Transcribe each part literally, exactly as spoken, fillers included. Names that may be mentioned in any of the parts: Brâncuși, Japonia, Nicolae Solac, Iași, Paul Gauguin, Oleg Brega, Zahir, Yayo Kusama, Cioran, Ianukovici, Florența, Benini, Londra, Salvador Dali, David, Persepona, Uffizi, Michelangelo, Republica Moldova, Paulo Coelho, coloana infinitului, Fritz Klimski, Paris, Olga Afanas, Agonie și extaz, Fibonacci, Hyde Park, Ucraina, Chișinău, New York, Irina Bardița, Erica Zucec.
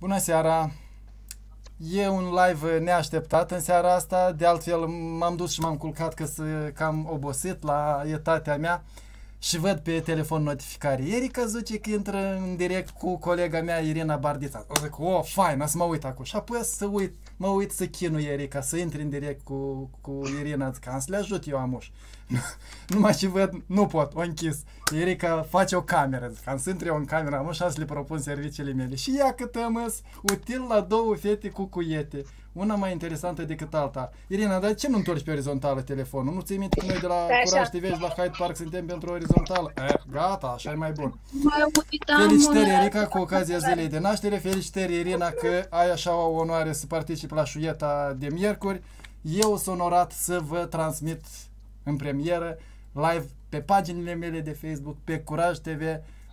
Bună seara! E un live neașteptat în seara asta, de altfel m-am dus și m-am culcat că sunt cam obosit la etatea mea și văd pe telefon notificare. Erica Zucec intră în direct cu colega mea Irina Bardița. O zic, o, fain, să mă uit acum. Și apoi să uit, mă uit să chinuie Erica, să intri în direct cu, cu Irina, zic, am să le ajut eu amuș. Numai și văd, nu pot, o închis. Erica face o cameră, zic, am să intri eu în camera amuș, am să le propun serviciile mele. Și ia cât amăs, util la două fete cu cuiete. Una mai interesantă decât alta. Irina, dar ce nu întorci pe orizontală telefonul? Nu ții minte că noi de la Curaj T V și la Hyde Park suntem pentru orizontală? Eh, gata, așa e mai bun. Felicitări, Erica, cu ocazia zilei de naștere. Felicitări, Irina, că ai așa o onoare să participi la șuieta de miercuri. Eu sunt onorat să vă transmit în premieră, live, pe paginile mele de Facebook, pe Curaj T V,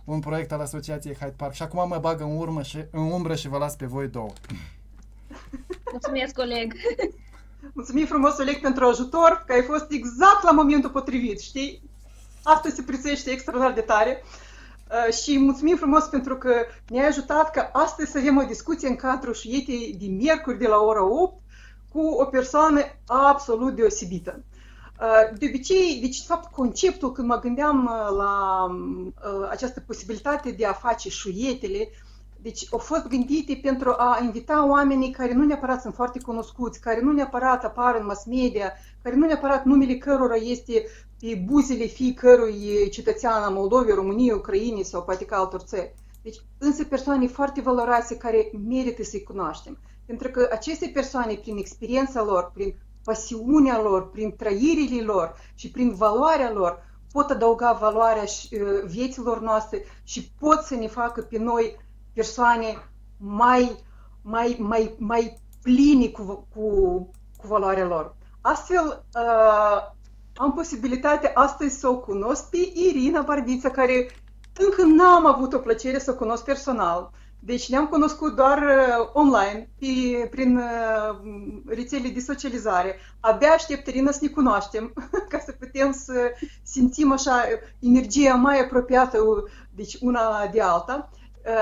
un proiect al Asociației Hyde Park. Și acum mă bag în, urmă și, în umbră și vă las pe voi două. Mulțumesc, Oleg! Mulțumim frumos, Oleg, pentru ajutor, că ai fost exact la momentul potrivit, știi? Asta se prețuiește extraordinar de tare. Uh, și mulțumim frumos pentru că ne-ai ajutat că astăzi să avem o discuție în cadrul șuietei de miercuri de la ora opt cu o persoană absolut deosebită. Uh, de obicei, deci, de fapt, conceptul, când mă gândeam la uh, această posibilitate de a face șuietele, deci au fost gândite pentru a invita oamenii care nu neapărat sunt foarte cunoscuți, care nu neapărat apar în mass media, care nu neapărat numele cărora este pe buzele fiecărui cetățean al Moldovei, României, Ucrainei sau poate că altor țări. Deci însă persoane foarte valoroase care merită să-i cunoaștem. Pentru că aceste persoane, prin experiența lor, prin pasiunea lor, prin trăirile lor și prin valoarea lor, pot adăuga valoarea vieților noastre și pot să ne facă pe noi persoane mai, mai, mai, mai pline cu, cu, cu valoarea lor. Astfel, uh, am posibilitatea astăzi să o cunosc pe Irina Bardița, care încă n-am avut o plăcere să o cunosc personal. Deci ne-am cunoscut doar uh, online, pe, prin uh, rețele de socializare. Abia aștept, Irina, să ne cunoaștem, ca să putem să simțim așa energia mai apropiată, deci una de alta.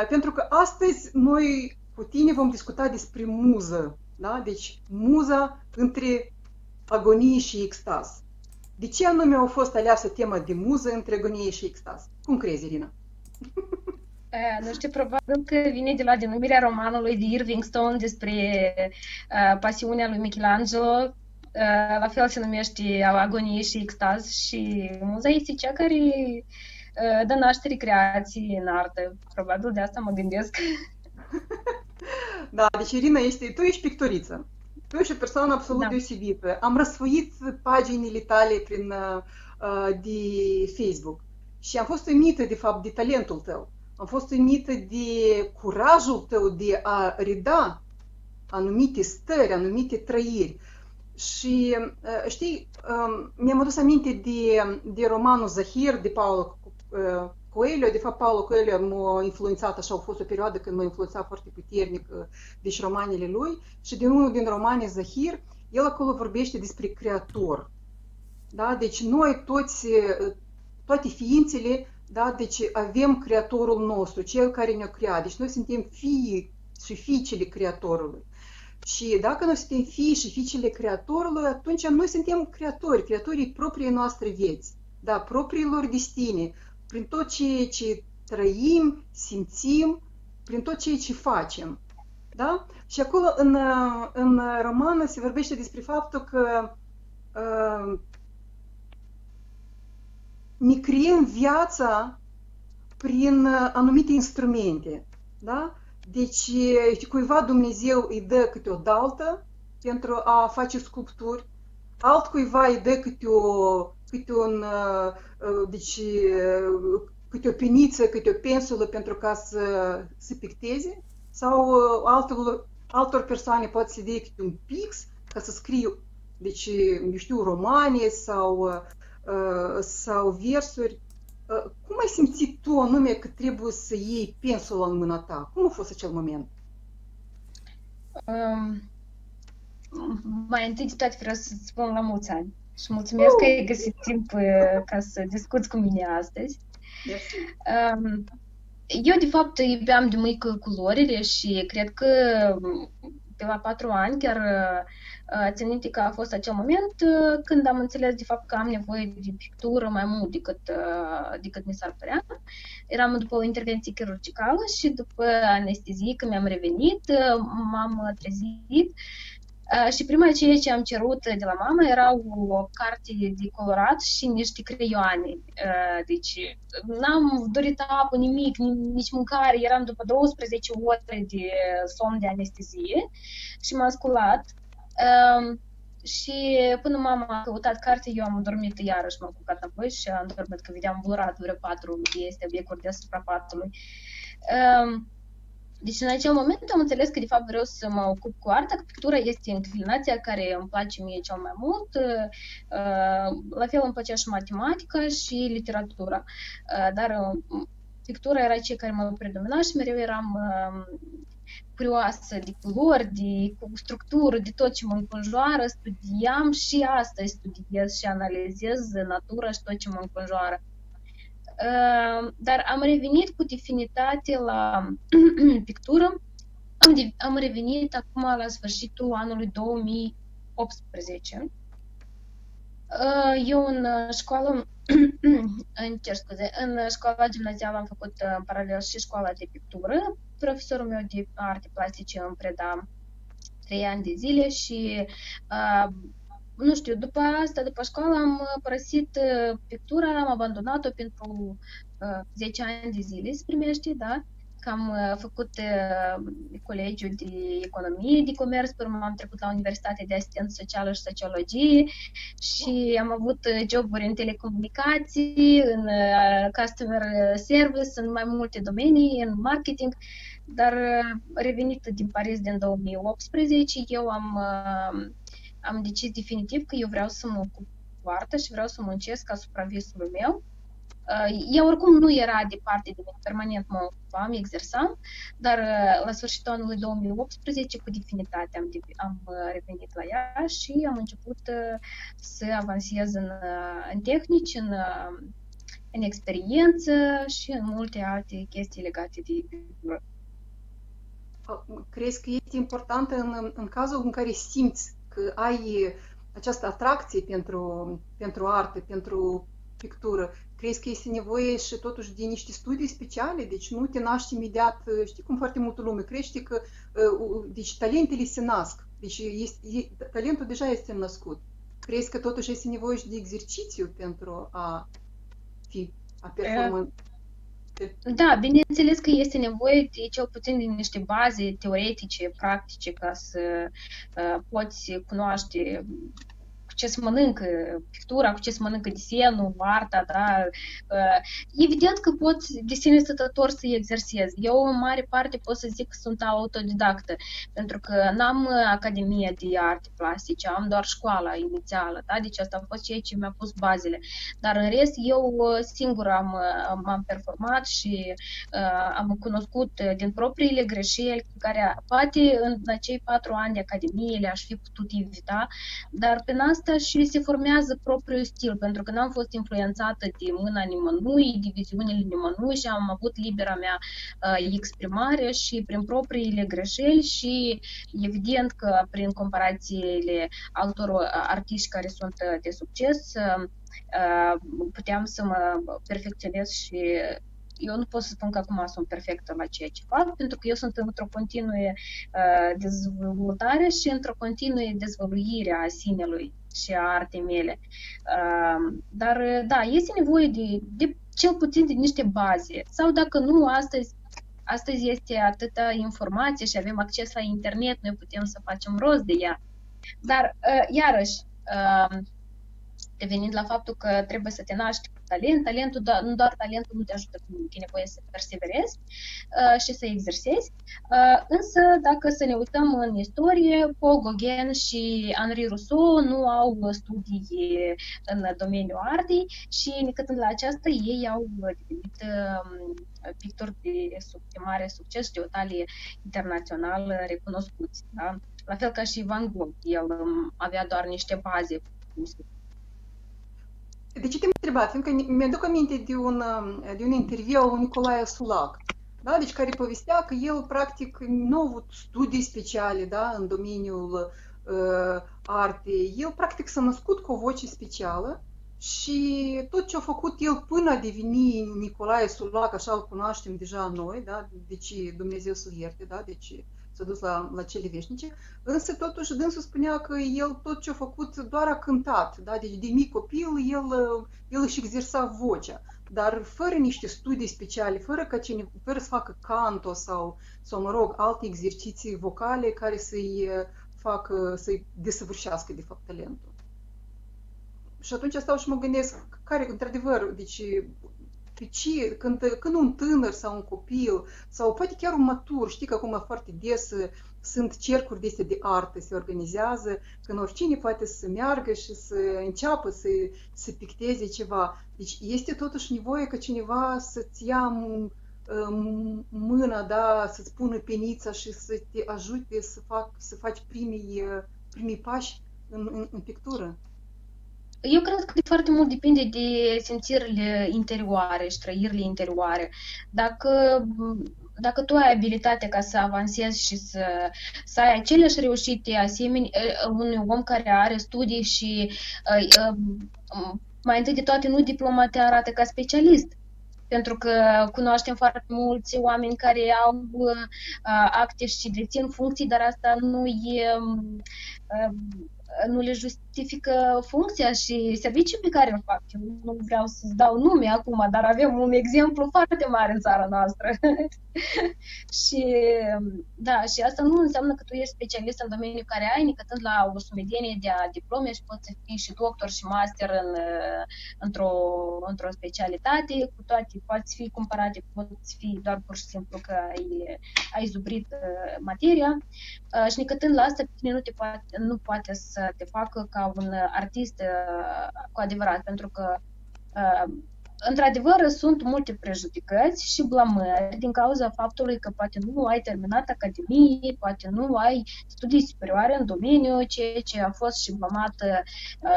Pentru că astăzi noi cu tine vom discuta despre muză, da? Deci muza între agonie și extaz. De ce anume a fost aleasă tema de muză între agonie și extaz? Cum crezi, Irina? Nu știu, probabil că vine de la denumirea romanului de Irving Stone despre uh, pasiunea lui Michelangelo. Uh, la fel se numește agonie și extaz și muza este cea care dă naștere creații în artă. Probabil de asta mă gândesc. Da, deci Irina, ești, tu ești pictoriță. Tu ești o persoană absolut da. deosebită. Am răsfoit paginile tale prin, uh, de Facebook și am fost uimită, de fapt, de talentul tău. Am fost uimită de curajul tău de a reda anumite stări, anumite trăiri. Și, uh, știi, uh, mi-am adus aminte de, de romanul Zahir, de Paulo uh, Coelho. De fapt, Paulo Coelho m-a influențat, așa, a fost o perioadă când m-a influențat foarte puternic, uh, deci romanele lui. Și din unul din romane, Zahir, el acolo vorbește despre creator. Da? Deci noi toți, toate ființele, da? Deci avem creatorul nostru, cel care ne-a creat. Deci noi suntem fii și fiicele creatorului. Și dacă noi suntem fii și fiicele creatorului, atunci noi suntem creatori, creatorii propriei noastre vieți, da, propriilor destine, prin tot ceea ce trăim, simțim, prin tot ceea ce facem. Da? Și acolo, în, în romană, se vorbește despre faptul că uh, ne creăm viața prin anumite instrumente. Da? Deci, cuiva Dumnezeu îi dă câte o daltă pentru a face sculpturi, altcuiva îi dă câte o, câte un, deci, câte o peniță, câte o pensulă pentru ca să, să picteze, sau altor, altor persoane poate să dea câte un pix ca să scrie, deci, nu știu, romane sau, sau versuri. Cum ai simțit tu anume că trebuie să iei pensula în mâna ta? Cum a fost acel moment? Um, mai întâi de toate vreau să-ți spun la mulți ani și mulțumesc uh. că ai găsit timp ca să discuți cu mine astăzi. Yes. Um, eu, de fapt, iubeam de mică culorile și cred că de la patru ani chiar țin minte că a fost acel moment când am înțeles, de fapt, că am nevoie de pictură mai mult decât, decât mi s-ar părea. Eram după o intervenție chirurgicală și după anestezie, când mi-am revenit, m-am trezit. Și prima ceea ce am cerut de la mama era o carte de colorat și niște creioane. Deci n-am dorit apă, nimic, nici mâncare. Eram după douăsprezece ore de somn de anestezie și m-am sculat. Și până mama a căutat carte, eu am dormit iarăși, m-am culcat înapoi și am dormit, că vedeam vlorat vreo patru este obiecturi deasupra patului. Deci în acel moment am înțeles că de fapt vreau să mă ocup cu arta, că pictura este inclinația care îmi place mie cel mai mult. La fel îmi plăcea și matematica și literatura, dar pictura era cea care mă predomina și mereu eram curioasă de culori, de structură, de tot ce mă înconjoară. Studiam și asta, studiez și analizez natura și tot ce mă înconjoară. Dar am revenit cu definitate la pictură, am, am revenit acum la sfârșitul anului două mii optsprezece. Eu în școală, în, cer scuze, în școala gimnazială am făcut în paralel și școala de pictură. Profesorul meu de arte plastice îmi preda trei ani de zile și uh, nu știu, după asta, după școală, am părăsit pictura, am abandonat-o pentru uh, zece ani de zile, se primește, da? Că am uh, făcut uh, colegiul de economie, de comerț, până m-am trecut la Universitatea de Asistență Socială și Sociologie și am avut joburi în telecomunicații, în uh, customer service, în mai multe domenii, în marketing, dar uh, revenit din Paris din două mii optsprezece, eu am... Uh, Am decis definitiv că eu vreau să mă ocup cu artă și vreau să muncesc asupra visului meu. Ea oricum nu era departe de mine, permanent mă ocupam, exersam, dar la sfârșitul anului două mii optsprezece, cu definitate, am, am revenit la ea și am început să avansez în, în tehnici, în, în experiență și în multe alte chestii legate de pictură. Crezi că este importantă în, în cazul în care simți că ai această atracție pentru, pentru artă, pentru pictură, crezi că este nevoie și totuși de niște studii speciale? Deci nu te naști imediat, știi cum foarte multă lume crește că deci, talentele se nasc, deci este, talentul deja este născut. Crezi că totuși este nevoie și de exercițiu pentru a fi, a performa? Da, bineînțeles că este nevoie de cel puțin din niște baze teoretice, practice, ca să uh, poți cunoaște cu ce se mănâncă pictura, cu ce se mănâncă desenul, arta, da? Uh, evident că poți desene stătător să-i exersezi. Eu, în mare parte, pot să zic că sunt autodidactă, pentru că n-am Academie de Arte Plastice, am doar școala inițială, da? Deci asta a fost ceea ce mi-a pus bazele. Dar, în rest, eu singură am, am performat și uh, am cunoscut din propriile greșeli, care poate în acei patru ani de Academie le-aș fi putut evita, dar prin asta și se formează propriul stil, pentru că n-am fost influențată de mâna nimănui, de viziunile nimănui și am avut libera mea uh, exprimare și prin propriile greșeli și evident că prin comparațiile altor artiști care sunt de succes uh, puteam să mă perfecționez și eu nu pot să spun că acum sunt perfectă la ceea ce fac, pentru că eu sunt într-o continuă uh, dezvoltare și într-o continuă dezvăluire a sinelui și a artei mele. Uh, dar, da, este nevoie de, de cel puțin de niște baze. Sau dacă nu, astăzi, astăzi este atâta informație și avem acces la internet, noi putem să facem rost de ea. Dar, uh, iarăși, uh, revenind la faptul că trebuie să te naști cu talent, talentul, da, nu doar talentul nu te ajută cu nimic, e nevoie să perseverezi uh, și să exersezi. Uh, însă, dacă să ne uităm în istorie, Paul Gauguin și Henri Rousseau nu au studii în domeniul artei și, necătând la aceasta, ei au devenit uh, pictori de, de mare succes și de o talie internațională recunoscuți. Da? La fel ca și Van Gogh, el um, avea doar niște baze. De ce te-am întrebat? Fiindcă mi-aduc aminte de un, de un interviu al lui Nicolae Solac, da? Deci care povestea că el practic nu a avut studii speciale, da? În domeniul uh, artei. El practic s-a născut cu o voce specială și tot ce a făcut el până a deveni Nicolae Solac, așa îl cunoaștem deja noi, da? Deci Dumnezeu să-l ierte, da? Deci s-a dus la, la cele veșnice, însă totuși dânsul spunea că el tot ce a făcut doar a cântat, da? Deci de mic copil el, el își exersa vocea, dar fără niște studii speciale, fără, ca cine, fără să facă canto sau, sau, mă rog, alte exerciții vocale care să-i facă, să-i desăvârșească, de fapt, talentul. Și atunci stau și mă gândesc, care, într-adevăr, deci, pe ce, când, când un tânăr sau un copil, sau poate chiar un matur, știi că acum foarte des sunt cercuri de astea de artă, se organizează, când oricine poate să meargă și să înceapă să, să picteze ceva. Deci este totuși nevoie ca cineva să-ți ia mâna, da, să-ți pună penița și să te ajute să, fac, să faci primii, primii pași în, în, în pictură. Eu cred că de foarte mult depinde de simțirile interioare și trăirile interioare. Dacă, dacă tu ai abilitatea ca să avansezi și să, să ai aceleași reușite asemeni unui om care are studii și mai întâi de toate nu diploma te arată ca specialist. Pentru că cunoaștem foarte mulți oameni care au acte și dețin funcții, dar asta nu e... nu le justifică funcția și serviciul pe care îl fac. Eu nu vreau să-ți dau nume acum, dar avem un exemplu foarte mare în țara noastră. Și, da, și asta nu înseamnă că tu ești specialist în domeniul care ai, necătând la o sumedenie de diplome și poți să fii și doctor și master în, într-o, într-o specialitate, cu toate poți fi comparate, poți fi doar pur și simplu că ai, ai zubrit materia și necătând la asta, nu, te poate, nu poate să te facă ca un artist cu adevărat, pentru că într-adevăr sunt multe prejudicăți și blamări din cauza faptului că poate nu ai terminat academie, poate nu ai studii superioare în domeniu, ceea ce a fost și blamată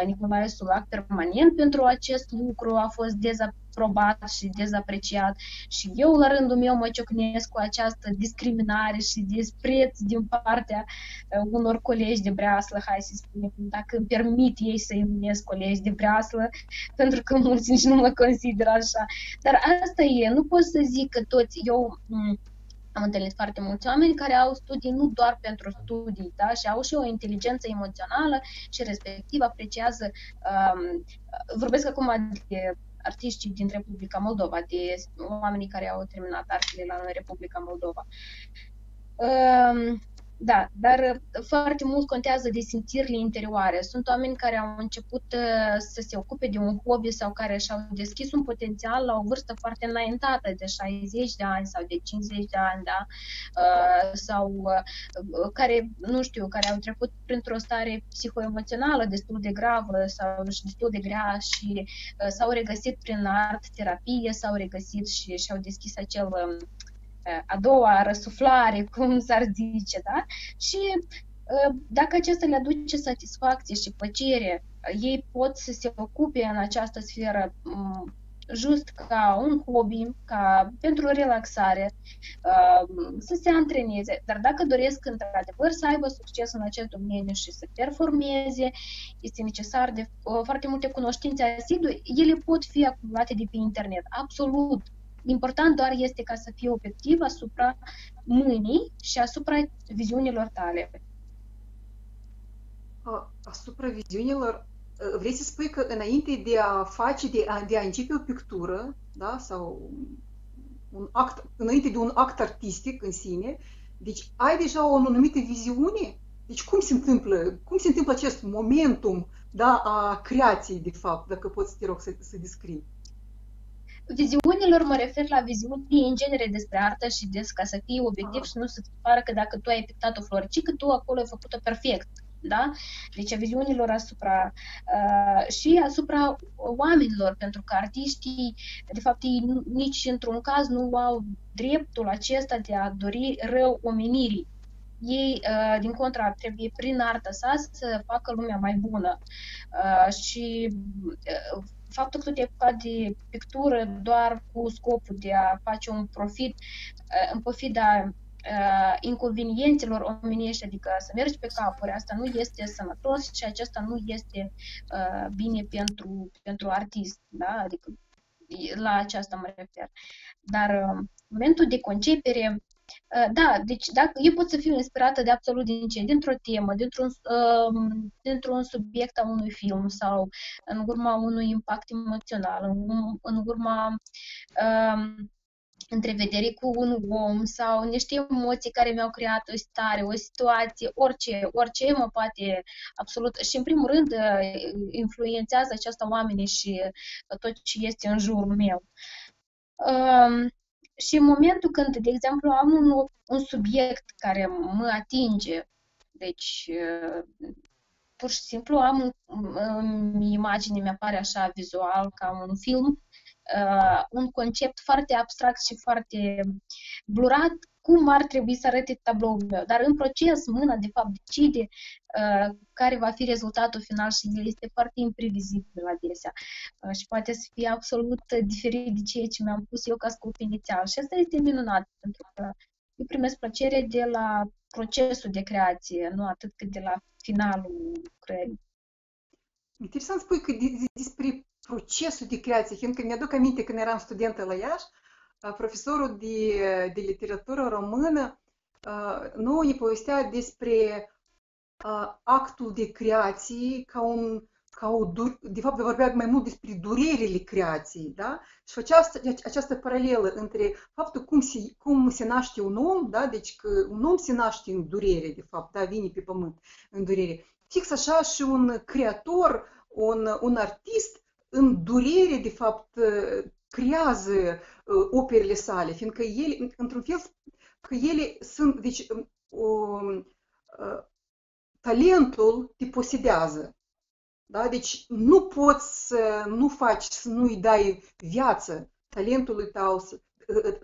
Nicolae Solac permanent pentru acest lucru, a fost dezaprobat și dezapreciat și eu la rândul meu mă ciocnesc cu această discriminare și dispreț din partea unor colegi de breaslă, hai să spunem, dacă îmi permit ei să-i numesc colegi de breaslă, pentru că mulți nici nu mă consideră așa. Dar asta e, nu pot să zic că toți, eu... am întâlnit foarte mulți oameni care au studii nu doar pentru studii, da? Și au și o inteligență emoțională și respectiv apreciază, um, vorbesc acum de artiștii din Republica Moldova, de oamenii care au terminat artele la noi, Republica Moldova. Um, Da, dar foarte mult contează de simțirile interioare. Sunt oameni care au început să se ocupe de un hobby sau care și-au deschis un potențial la o vârstă foarte înaintată, de șaizeci de ani sau de cincizeci de ani, da? Sau care, nu știu, care au trecut printr-o stare psihoemoțională destul de gravă sau destul de grea și s-au regăsit prin art, terapie, s-au regăsit și și-au deschis acel... a doua răsuflare, cum s-ar zice, da? Și dacă acesta le aduce satisfacție și plăcere, ei pot să se ocupe în această sferă just ca un hobby, ca pentru relaxare, să se antreneze. Dar dacă doresc într-adevăr să aibă succes în acest domeniu și să performeze, este necesar de foarte multe cunoștințe asidue, ele pot fi acumulate de pe internet, absolut. Important doar este ca să fii obiectiv asupra mâinii și asupra viziunilor tale. Asupra viziunilor? Vrei să spui că înainte de a face, de a, de a începe o pictură, da? Sau un act, înainte de un act artistic în sine, deci ai deja o anumită viziune? Deci cum se întâmplă, cum se întâmplă acest momentum, da, a creației, de fapt, dacă poți, te rog, să, să descrii? Viziunilor mă refer la viziuni în genere despre artă și des ca să fii obiectiv și nu să-ți pară că dacă tu ai pictat o floricică, că tu acolo ai făcut-o perfect, da? Deci a viziunilor asupra uh, și asupra oamenilor, pentru că artiștii, de fapt, ei nici într-un caz nu au dreptul acesta de a dori rău omenirii. Ei, din contra, trebuie prin artă sa să facă lumea mai bună și faptul că tu te apuca de pictură doar cu scopul de a face un profit în pofida inconveniențelor omenești, adică să mergi pe capuri, asta nu este sănătos și acesta nu este uh, bine pentru, pentru artist, da? Adică la aceasta mă refer. Dar uh, momentul de concepere, uh, da, deci dacă eu pot să fiu inspirată de absolut din ce, dintr-o temă, dintr-un uh, dintr-un subiect a unui film sau în urma unui impact emoțional, în, în urma uh, întrevedere cu un om sau niște emoții care mi-au creat o stare, o situație, orice, orice mă poate absolut. Și în primul rând influențează aceasta oamenii și tot ce este în jurul meu. Um, și în momentul când, de exemplu, am un, un subiect care mă atinge, deci uh, pur și simplu am um, imagine, mi-apare așa vizual ca un film, Uh, un concept foarte abstract și foarte blurat, cum ar trebui să arate tabloul meu. Dar în proces, mâna, de fapt, decide uh, care va fi rezultatul final și el este foarte imprevizibil adesea uh, și poate să fie absolut diferit de ceea ce mi-am pus eu ca scop inițial. Și asta este minunat, pentru că eu primesc plăcere de la procesul de creație, nu atât cât de la finalul creării. Interesant spui că despre procesul de creație, fiindcă mi-aduc aminte când eram studentă la Iași, profesorul de, de literatură română nouă ne povestea despre actul de creație ca un, ca o, de fapt vorbea mai mult despre durerile creației, da? Și făcea această paralelă între faptul cum se, cum se naște un om, da? Deci că un om se naște în durere, de fapt, da? Vine pe pământ în durere. Fix așa și un creator, un, un artist în durere, de fapt, creează operele sale, fiindcă ele, într-un fel, că ele sunt, deci, um, talentul te posedează, da? Deci nu poți să nu faci, să nu-i dai viață talentului tău,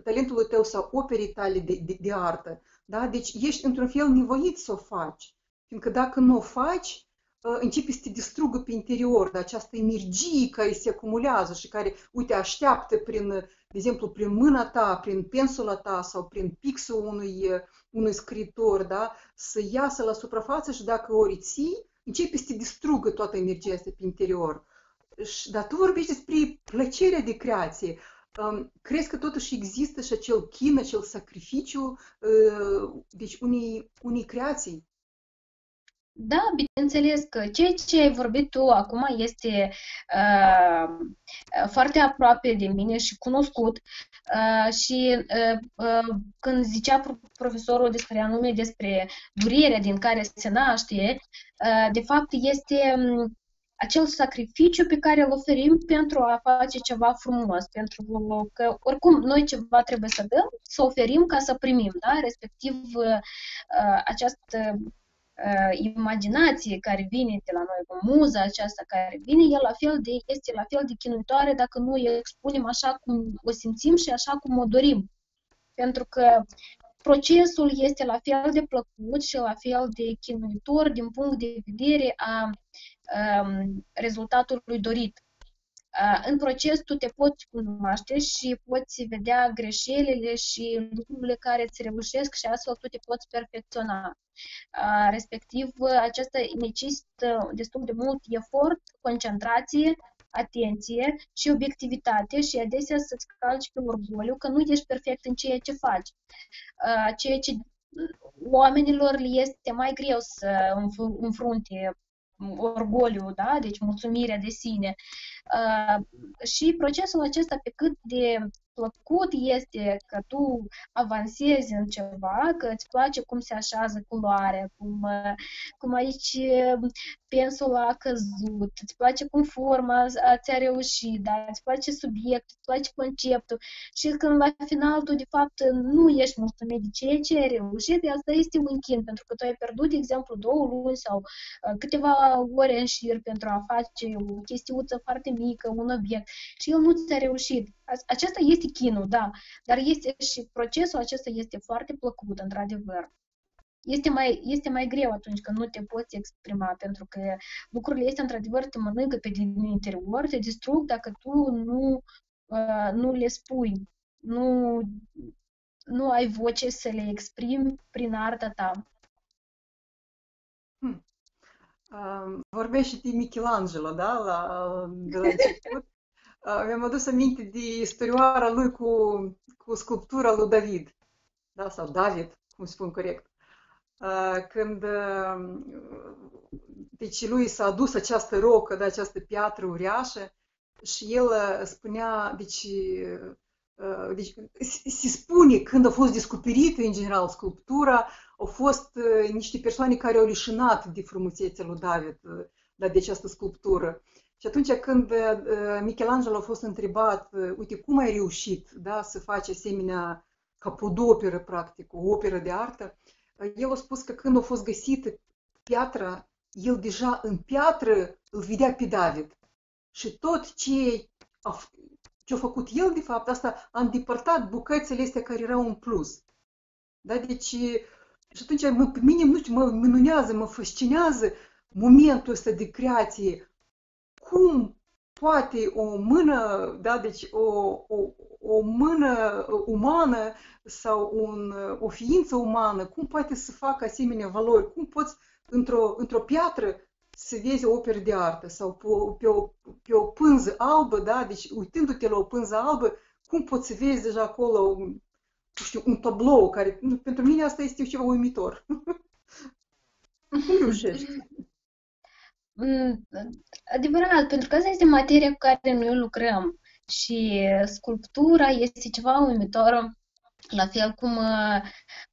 talentului tău sau operei tale de, de, de artă, da? Deci ești, într-un fel, nevoit să o faci, fiindcă dacă nu o faci, începe să te distrugă pe interior, de această energie care se acumulează și care, uite, așteaptă prin, de exemplu, prin mâna ta, prin pensula ta sau prin pixul unui, unui scriitor, da, să iasă la suprafață și dacă o reții, începe să te distrugă toată energia asta pe interior. Dar tu vorbești despre plăcerea de creație. Crezi că totuși există și acel chin, acel sacrificiu, deci unei, unei creații? Da, bineînțeles că ceea ce ai vorbit tu acum este uh, foarte aproape de mine și cunoscut uh, și uh, uh, când zicea profesorul despre anume despre durerea din care se naște, uh, de fapt este um, acel sacrificiu pe care îl oferim pentru a face ceva frumos, pentru că oricum noi ceva trebuie să dăm, să oferim ca să primim, da? Respectiv uh, această imaginație care vine de la noi, cu muza aceasta care vine, e la fel de, este la fel de chinuitoare dacă nu o expunem așa cum o simțim și așa cum o dorim. Pentru că procesul este la fel de plăcut și la fel de chinuitor din punct de vedere a, a rezultatului dorit. A, în proces tu te poți cunoaște și poți vedea greșelile și lucrurile care îți reușesc și astfel tu te poți perfecționa. Respectiv, acesta necesită destul de mult efort, concentrație, atenție și obiectivitate și adesea să-ți calci pe orgoliu că nu ești perfect în ceea ce faci. Ceea ce oamenilor le este mai greu să înfrunte orgoliu, da? Deci mulțumirea de sine. Și procesul acesta, pe cât de plăcut este că tu avansezi în ceva, că îți place cum se așează culoarea, cum, cum aici pensula a căzut, îți place cum forma ți-a reușit, da? Îți place subiectul, îți place conceptul și când la final tu de fapt nu ești mulțumit de ceea ce ai reușit, asta este un chin, pentru că tu ai pierdut, de exemplu, două luni sau câteva ore în șir pentru a face o chestiuță foarte mică, un obiect și el nu ți-a reușit. Acesta este chinul, da, dar este și procesul acesta este foarte plăcut, într-adevăr. Este mai, este mai greu atunci când nu te poți exprima, pentru că lucrurile este într-adevăr, te mănâncă pe din interior, te distrug dacă tu nu, uh, nu le spui, nu, nu ai voce să le exprimi prin arta ta. Hmm. Uh, vorbești și de Michelangelo, da? La, de la început. Uh, mi-am adus aminte de istorioara lui cu, cu sculptura lui David, da? Sau David, cum spun corect. Când deci lui s-a adus această rocă, de această piatră uriașă și el spunea, deci, deci se spune când a fost descoperită, în general, sculptura, au fost niște persoane care au leșinat de frumusețea lui David, de această sculptură. Și atunci când Michelangelo a fost întrebat, uite, cum ai reușit, da, să faci asemenea capodoperă, practic, o operă de artă, el a spus că când a fost găsită piatra, el deja în piatră îl vedea pe David. Și tot ce a, ce a făcut el, de fapt, asta a îndepărtat bucățele astea care erau în plus. Da? Deci, și atunci, mă, pe mine nu știu, mă minunează, mă fascinează momentul ăsta de creație. Cum poate o mână, da, deci o, o, o mână umană sau un, o ființă umană, cum poate să facă asemenea valori? Cum poți într-o într-o piatră să vezi o operă de artă sau pe o, pe o, pe o pânză albă, da, deci uitându-te la o pânză albă, cum poți să vezi deja acolo un, știu, un tablou care, pentru mine asta este ceva uimitor. Cum reușești? Adevărat, pentru că asta este materia cu care noi lucrăm și sculptura este ceva uimitor, la fel cum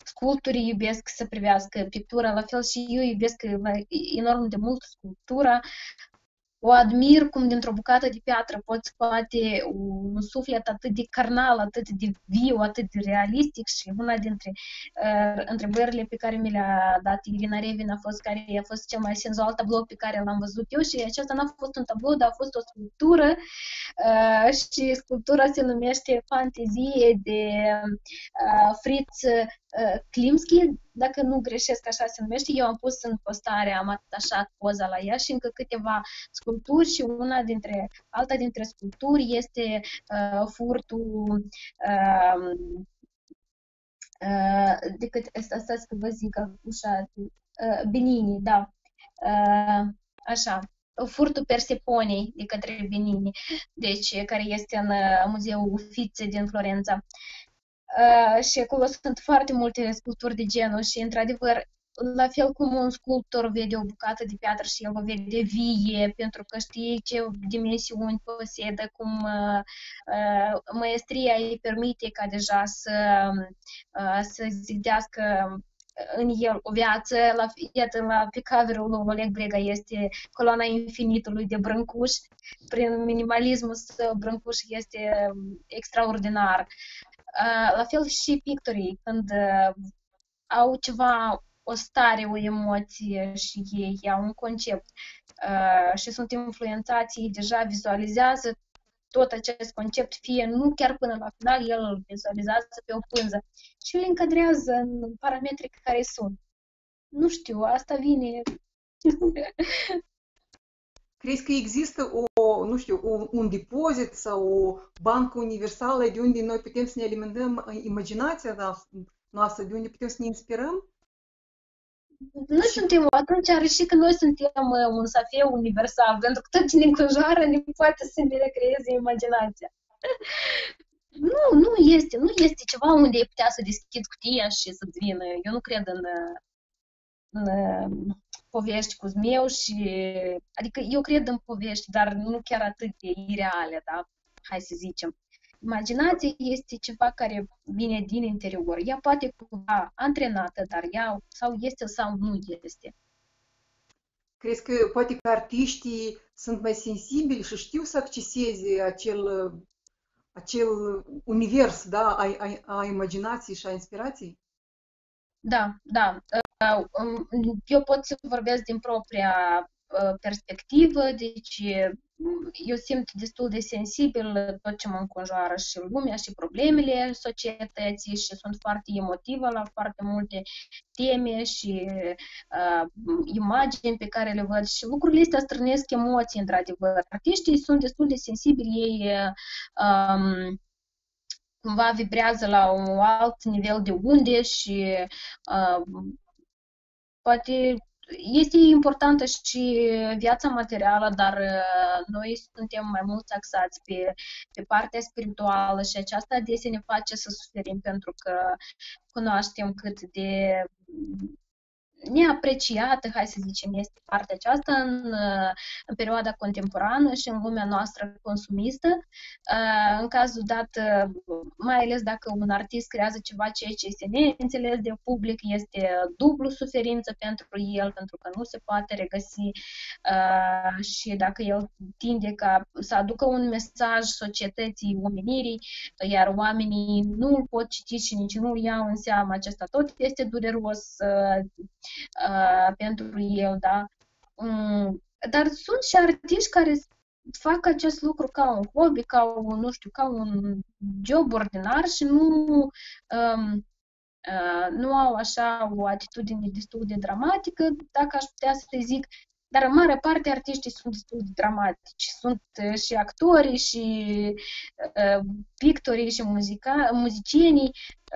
sculptorii iubesc să privească pictura, la fel și eu iubesc enorm de mult sculptura, o admir cum dintr-o bucată de piatră poți scoate un suflet atât de carnal, atât de viu, atât de realistic și una dintre uh, întrebările pe care mi le-a dat Irina Revin a fost care a fost cel mai senzual tablou pe care l-am văzut eu și acesta n-a fost un tablou, dar a fost o sculptură uh, și sculptura se numește Fantezie de uh, Fritz uh, Klimski, dacă nu greșesc, așa se numește. Eu am pus în postare, am atașat poza la ea și încă câteva sculpturi și una dintre, alta dintre sculpturi este uh, furtul uh, uh, decât, stați că vă zic, ușa, uh, Benini, da, uh, așa, furtul Perseponei de către Benini, deci, care este în muzeul Uffizi din Florența. Uh, și acolo sunt foarte multe sculpturi de genul și, într-adevăr, la fel cum un sculptor vede o bucată de piatră și el o vede vie, pentru că știe ce dimensiuni posedă, cum uh, uh, maestria îi permite ca deja să, uh, să zidească în el o viață. La, iată, la, pe cover-ul lui Oleg Brega este Coloana Infinitului de Brâncuși. Prin minimalismul său, Brâncuși este extraordinar. La fel și pictorii, când au ceva, o stare, o emoție și ei au un concept și sunt influențați, ei deja vizualizează tot acest concept, fie nu chiar până la final, el îl vizualizează pe o pânză și îl încadrează în parametrii care sunt. Nu știu, asta vine... Crezi că există o, nu știu, o, un depozit sau o bancă universală de unde noi putem să ne alimentăm imaginația noastră, de unde putem să ne inspirăm? Noi suntem, atunci are și că noi suntem un safeu universal, pentru că tot ce ne înconjoară ne poate să ne recreeze imaginația. Nu, nu este, nu este ceva unde ai putea să deschizi cutia și să-ți vină. Eu nu cred în... în povești cu zmeu și... Adică eu cred în povești, dar nu chiar atât de ireale, da? Hai să zicem. Imaginația este ceva care vine din interior. Ea poate cumva antrenată, dar ea sau este sau nu este. Crezi că poate că artiștii sunt mai sensibili și știu să acceseze acel, acel univers, da? A, a, a imaginației și a inspirației? Da, da. Eu pot să vorbesc din propria perspectivă, deci eu simt destul de sensibil tot ce mă înconjoară și lumea și problemele societății și sunt foarte emotivă la foarte multe teme și uh, imagini pe care le văd și lucrurile astea strânesc emoții, într-adevăr. Artiștii sunt destul de sensibili, ei uh, cumva vibrează la un alt nivel de unde și uh, poate... Este importantă și viața materială, dar noi suntem mai mulți axați pe, pe partea spirituală și aceasta adesea ne face să suferim pentru că cunoaștem cât de neapreciată, hai să zicem, este partea aceasta în, în perioada contemporană și în lumea noastră consumistă. În cazul dat, mai ales dacă un artist creează ceva ceea ce este neînțeles de public, este dublu suferință pentru el, pentru că nu se poate regăsi și dacă el tinde ca să aducă un mesaj societății, omenirii, iar oamenii nu îl pot citi și nici nu îl iau în seamă, acesta tot este dureros Uh, pentru eu, da. Um, dar sunt și artiști care fac acest lucru ca un hobby, ca un, nu știu, ca un job ordinar și nu, um, uh, nu au așa o atitudine destul de dramatică, dacă aș putea să le zic, dar în mare parte artiștii sunt destul de dramatici. Sunt uh, și actorii, și uh, pictorii, și muzica, muzicienii,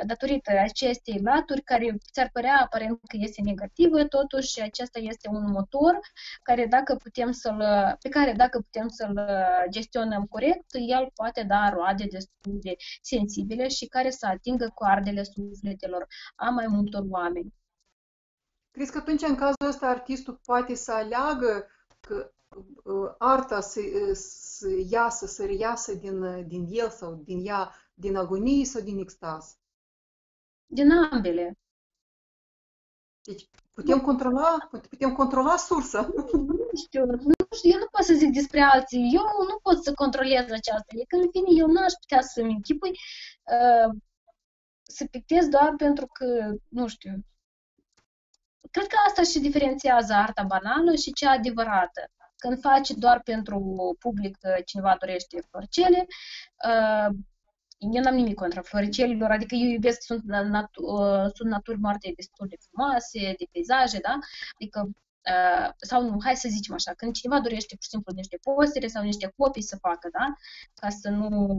datorită acestei laturi, care ți-ar părea aparent că este negativă, totuși acesta este un motor care dacă putem să-l, pe care dacă putem să-l gestionăm corect, el poate da roade destul de sensibile și care să atingă coardele sufletelor a mai multor oameni. Crezi că atunci, în cazul ăsta, artistul poate să aleagă că arta să, să iasă, să reiasă din, din el sau din ea, din agonie sau din extaz? Din ambele. Deci putem controla, putem controla sursa. Nu știu, nu știu, eu nu pot să zic despre alții. Eu nu pot să controlez aceasta. E că, în fine, eu n-aș putea să-mi închipui uh, să pictez doar pentru că, nu știu. Cred că asta și diferențiază arta banală și cea adevărată. Când faci doar pentru public, cineva dorește floricele, uh, eu n-am nimic contra floricelilor, adică eu iubesc, sunt, natu sunt naturi moarte destul de frumoase, de peisaje, da? Adică, uh, sau nu, hai să zicem așa, când cineva dorește, pur și simplu, niște postere sau niște copii să facă, da? Ca să nu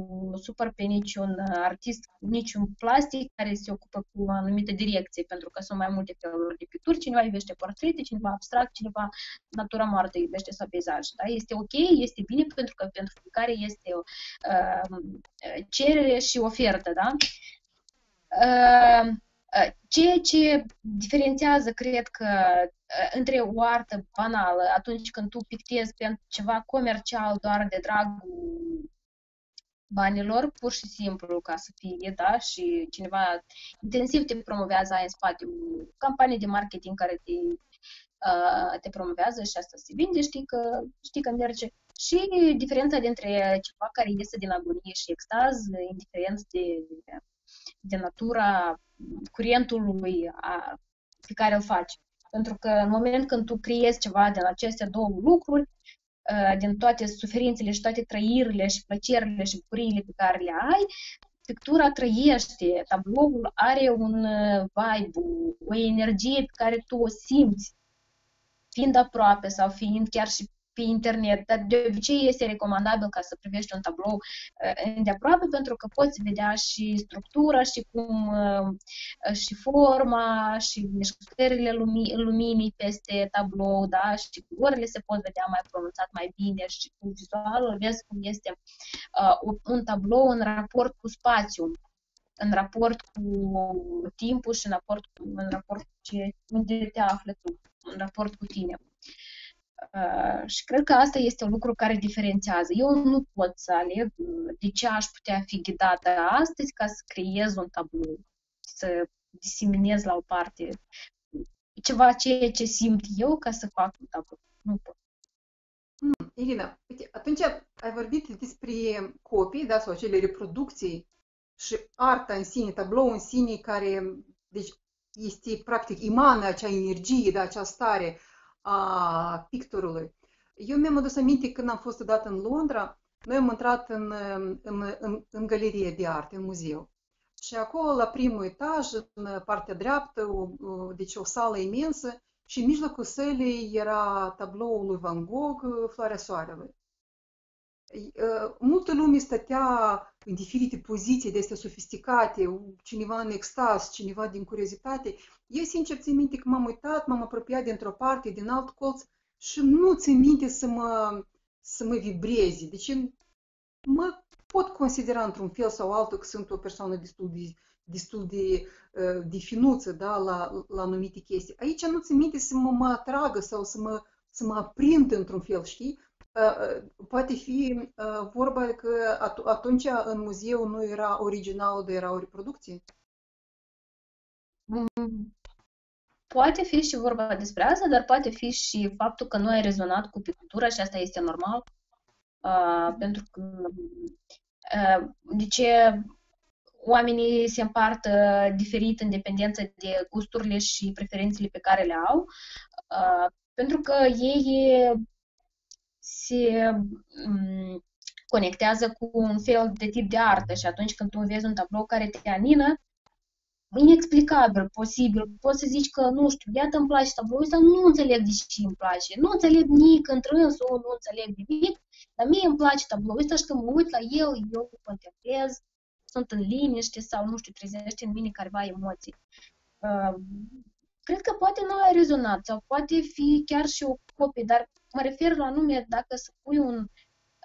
supăr pe niciun artist, niciun plastic care se ocupă cu anumite direcții, pentru că sunt mai multe feluri de picturi, cineva iubește portrete, cineva abstract, cineva natura moartă iubește sau peisaje, da? Este ok, este bine, pentru că pentru care este uh, cerere și ofertă, da? Uh, Ceea ce diferențiază, cred că, între o artă banală, atunci când tu pictezi pentru ceva comercial doar de dragul banilor, pur și simplu, ca să fie, da, și cineva intensiv te promovează, ai în spate o campanie de marketing care te, uh, te promovează și asta se vinde, știi că, știi că merge. Și diferența dintre ceva care iese din agonie și extaz, indiferent de, de natura curentului a, pe care îl faci. Pentru că în momentul când tu creezi ceva din aceste două lucruri, uh, din toate suferințele și toate trăirile și plăcerile și bucuriile pe care le ai, pictura trăiește, tabloul are un vibe, o energie pe care tu o simți, fiind aproape sau fiind chiar și pe internet, dar de obicei este recomandabil ca să privești un tablou îndeaproape pentru că poți vedea și structura și cum și forma și mișcările lumii, luminii peste tablou, da, și culorile se pot vedea mai pronunțat, mai bine și cu vizualul vezi cum este uh, un tablou în raport cu spațiul, în raport cu timpul și în raport cu, în raport cu ce, unde te afli tu, în raport cu tine. Uh, și cred că asta este un lucru care diferențează. Eu nu pot să aleg de ce aș putea fi ghidată astăzi ca să creez un tablou, să diseminez la o parte ceva ceea ce simt eu ca să fac un tablou. Nu pot. Hmm, Irina, atunci ai vorbit despre copii, da, sau acele reproducții și arta în sine, tablou în sine care, deci, este practic imană acea energie, da, acea stare a pictorului. Eu mi-am adus aminte când am fost odată în Londra, noi am intrat în, în, în, în galerie de arte, în muzeu. Și acolo, la primul etaj, în partea dreaptă, o, o, deci o sală imensă, și în mijlocul sălei era tabloul lui Van Gogh, Floarea Soarelui. Multă lume stătea în diferite poziții de astea sofisticate, cineva în extaz, cineva din curiozitate. Eu, sincer, țin minte că m-am uitat, m-am apropiat dintr-o parte, din alt colț și nu țin minte să mă, să mă vibreze. Deci mă pot considera într-un fel sau altul că sunt o persoană destul de, destul de, de finuță, da, la, la anumite chestii. Aici nu țin minte să mă, mă atragă sau să mă, să mă aprind într-un fel, știi? Poate fi vorba că atunci în muzeu nu era original, dar era o reproducție? Poate fi și vorba despre asta, dar poate fi și faptul că nu ai rezonat cu pictura și asta este normal. Uh, pentru că uh, de ce oamenii se împartă diferit în dependență de gusturile și preferințele pe care le au, uh, pentru că ei se um, conectează cu un fel de tip de artă și atunci când tu vezi un tablou care te anină, inexplicabil, posibil, poți să zici că, nu știu, iată îmi place tabloul ăsta, nu înțeleg de ce îmi place, nu înțeleg nici întrânsul, nu înțeleg nimic, dar mie îmi place tabloul ăsta și când mă uit la el, eu contemplez, sunt în liniște sau, nu știu, trezește în mine careva emoții. Uh, cred că poate nu a rezonat sau poate fi chiar și o copie, dar mă refer la nume dacă să pui un...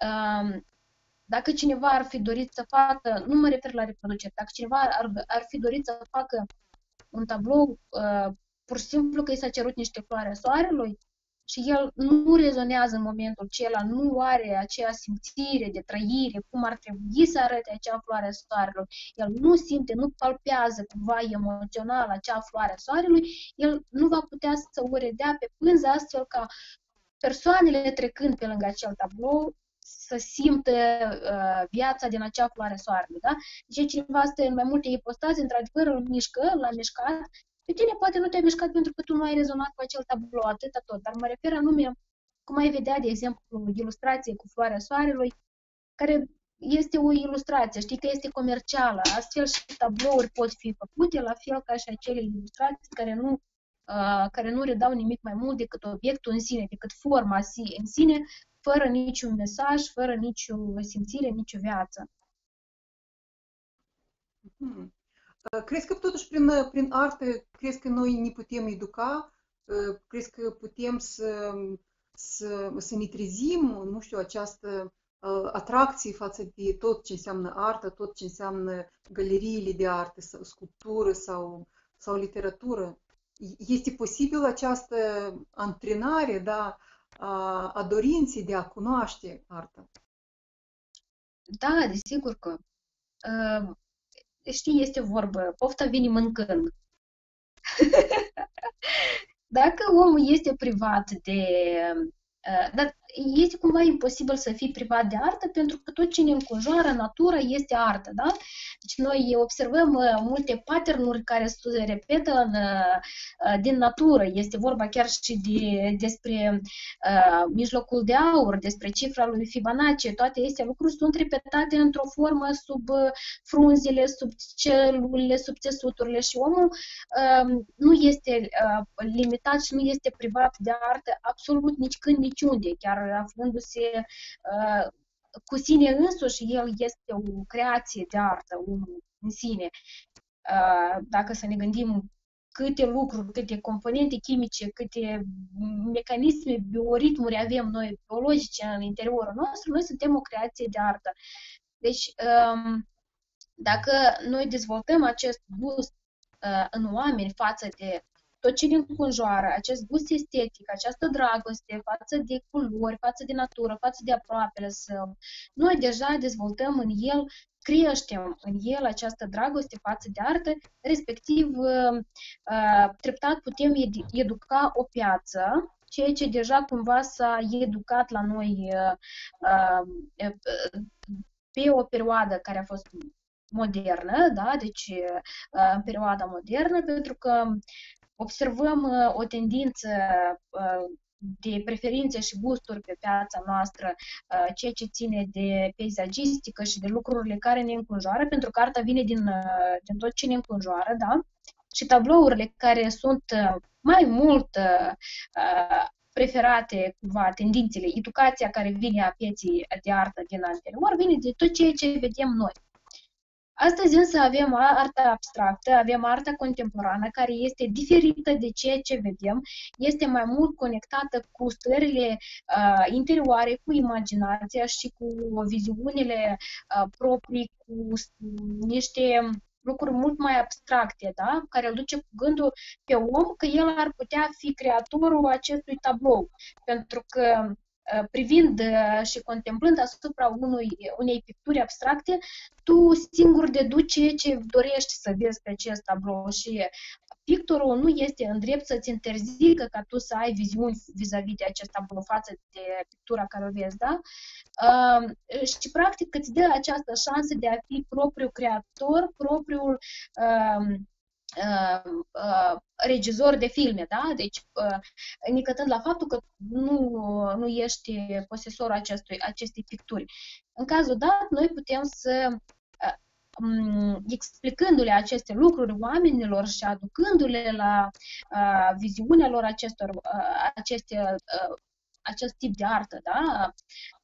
Uh, Dacă cineva ar fi dorit să facă, nu mă refer la reproducere, dacă cineva ar, ar fi dorit să facă un tablou uh, pur și simplu că i s-a cerut niște floare a soarelui și el nu rezonează în momentul acela, nu are aceea simțire de trăire, cum ar trebui să arate acea floare a soarelui, el nu simte, nu palpează cumva emoțional acea floare a soarelui, el nu va putea să o redea pe pânză astfel ca persoanele trecând pe lângă acel tablou să simtă uh, viața din acea floare soarelui, da? Deci cineva stă în mai multe ipostaze, într-adevăr îl mișcă, l-a mișcat, pe tine poate nu te-ai mișcat pentru că tu nu ai rezonat cu acel tablou, atâta tot, dar mă refer anume, cum ai vedea, de exemplu, ilustrație cu floarea soarelui, care este o ilustrație, știi că este comercială, astfel și tablouri pot fi făcute, la fel ca și acele ilustrații care nu uh, care nu redau nimic mai mult decât obiectul în sine, decât forma în sine, fără niciun mesaj, fără nicio simțire, nicio viață. Hmm. Crezi că totuși prin, prin artă, crezi că noi ne putem educa? Crezi că putem să, să, să ne trezim, nu știu, această atracție față de tot ce înseamnă artă, tot ce înseamnă galeriile de artă, sau sculptură sau, sau literatură? Este posibil această antrenare, da? A, a dorinței de a cunoaște arta. Da, desigur că. Uh, știi, este vorbă, pofta vine mâncând. Dacă omul este privat de... Uh, dar este cumva imposibil să fii privat de artă, pentru că tot ce ne înconjoară, natura, este artă, da? Deci noi observăm uh, multe pattern-uri care se repetă în, uh, din natură. Este vorba chiar și de, despre uh, mijlocul de aur, despre cifra lui Fibonacci. Toate aceste lucruri sunt repetate într-o formă sub uh, frunzele, sub celulele, sub țesuturile și omul uh, nu este uh, limitat și nu este privat de artă absolut nici când, niciunde, chiar aflându-se uh, cu sine însuși, el este o creație de artă, omul în sine. Uh, dacă să ne gândim câte lucruri, câte componente chimice, câte mecanisme, bioritmuri avem noi, biologice, în interiorul nostru, noi suntem o creație de artă. Deci, um, dacă noi dezvoltăm acest gust uh, în oameni față de tot ce ne înconjoară, acest gust estetic, această dragoste față de culori, față de natură, față de aproapele său, noi deja dezvoltăm în el, creștem în el această dragoste față de artă, respectiv treptat putem educa o piață, ceea ce deja cumva s-a educat la noi pe o perioadă care a fost modernă, da? Deci în perioada modernă, pentru că observăm uh, o tendință uh, de preferințe și gusturi pe piața noastră, ceea ce ține de peisagistică și de lucrurile care ne înconjoară, pentru că arta vine din, din tot ce ne înconjoară, da? Și tablourile care sunt mai mult preferate, cumva, tendințele, educația care vine a pieții de artă din anterior, vine de tot ceea ce vedem noi. Astăzi însă avem arta abstractă, avem arta contemporană, care este diferită de ceea ce vedem, este mai mult conectată cu stările uh, interioare, cu imaginația și cu viziunile uh, proprii, cu niște lucruri mult mai abstracte, da? Care îl duce cu gândul pe om că el ar putea fi creatorul acestui tablou, pentru că privind și contemplând asupra unui, unei picturi abstracte, tu singur deduci ce dorești să vezi pe acest tablou și pictorul nu este în drept să-ți interzică ca tu să ai viziuni vis-a-vis de acest tablou față de pictura care o vezi, da? Uh, și practic îți dă această șansă de a fi propriul creator, propriul uh, Uh, uh, regizor de filme, da? Deci, uh, indicând la faptul că nu, nu ești posesorul acestui, acestei picturi. În cazul dat, noi putem să, uh, um, explicându-le aceste lucruri oamenilor și aducându-le la uh, viziunea lor acestor, uh, aceste, uh, acest tip de artă, da?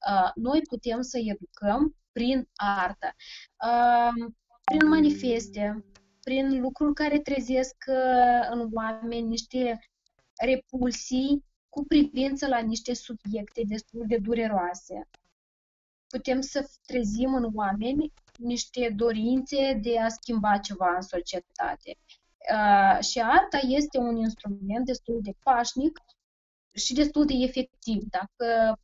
Uh, noi putem să-i educăm prin artă, uh, prin manifeste, prin lucruri care trezesc în oameni niște repulsii cu privință la niște subiecte destul de dureroase. Putem să trezim în oameni niște dorințe de a schimba ceva în societate. Și arta este un instrument destul de pașnic și destul de efectiv, dacă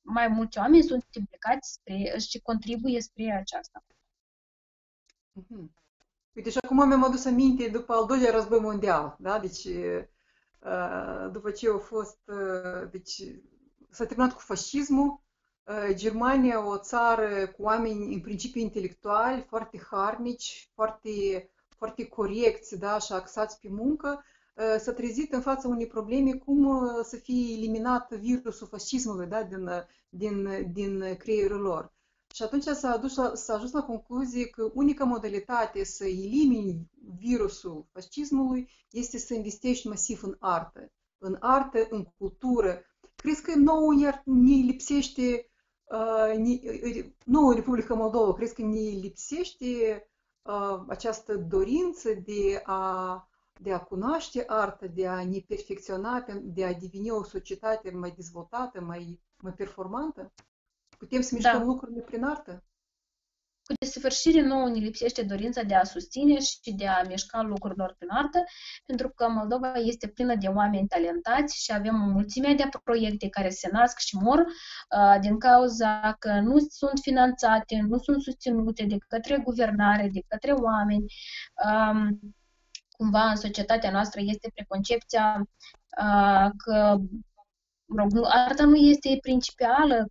mai mulți oameni sunt implicați spre, și contribuie spre aceasta. Mm-hmm. Uite, și acum mi-am adus aminte după al doilea război mondial, da? Deci, după ce au fost, deci, s-a terminat cu fascismul, Germania, o țară cu oameni în principiu intelectuali, foarte harnici, foarte, foarte corecți, da? Și axați pe muncă, s-a trezit în fața unei probleme cum să fie eliminat virusul fascismului, da? din, din, din creierul lor. Și atunci s-a ajuns la concluzie că unica modalitate să elimini virusul fascismului este să investești masiv în artă, în artă, în cultură. Crezi că nouă ne lipsește, nouă Republica Moldova, crezi că ne lipsește această dorință de a, de a cunoaște artă, de a ne perfecționa, de a deveni o societate mai dezvoltată, mai, mai performantă? Putem să mișcăm da. lucrurile prin artă? Cu desfășurire nouă ne lipsește dorința de a susține și de a mișca lucrurilor prin artă, pentru că Moldova este plină de oameni talentați și avem o mulțime de proiecte care se nasc și mor uh, din cauza că nu sunt finanțate, nu sunt susținute de către guvernare, de către oameni. Uh, cumva în societatea noastră este preconcepția uh, că arta nu este principală,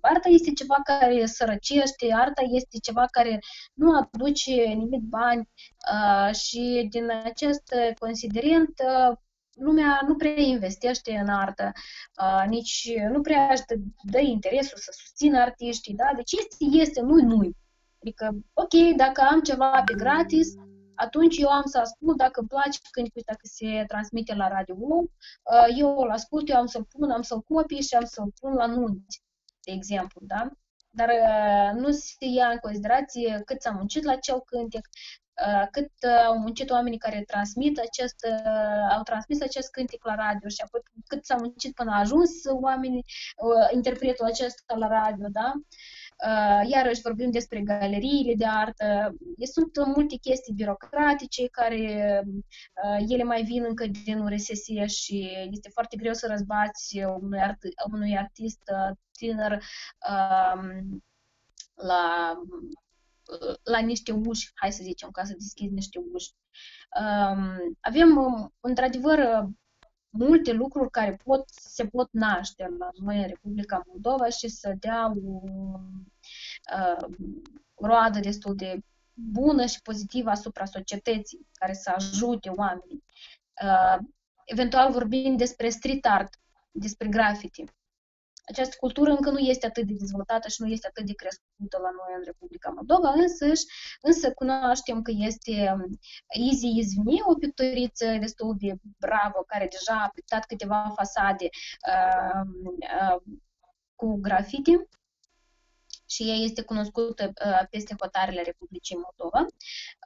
arta este ceva care sărăcește, arta este ceva care nu aduce nimic bani uh, și din acest considerent uh, lumea nu prea investește în artă, uh, nici nu prea își dă, dă interesul să susțină artiștii, da? Deci este, este, nu-i, nu-i. Adică, ok, dacă am ceva pe gratis, atunci eu am să ascult, dacă îmi place când uita că se transmite la radio, eu îl ascult, eu am să-l pun, am să-l copii și am să-l pun la nunți, de exemplu, da? Dar nu se ia în considerație cât s-a muncit la cel cântec, cât au muncit oamenii care transmit acest, au transmis acest cântec la radio și apoi cât s-a muncit până a ajuns oamenii, interpretul acesta la radio, da? Iarăși vorbim despre galeriile de artă. Sunt multe chestii birocratice care ele mai vin încă din U R S S și este foarte greu să răzbați unui, art, unui artist tânăr la, la niște uși, hai să zicem, ca să deschizi niște uși. Avem, într-adevăr, multe lucruri care pot, se pot naște la noi în Republica Moldova și să dea o, o roadă destul de bună și pozitivă asupra societății, care să ajute oamenii. Eventual vorbim despre street art, despre graffiti. Această cultură încă nu este atât de dezvoltată și nu este atât de crescută la noi în Republica Moldova, însăși, însă cunoaștem că este Izi Izvine, o pictoriță destul de bravă, care deja a pictat câteva fasade uh, uh, cu grafiti și ea este cunoscută uh, peste hotarele Republicii Moldova.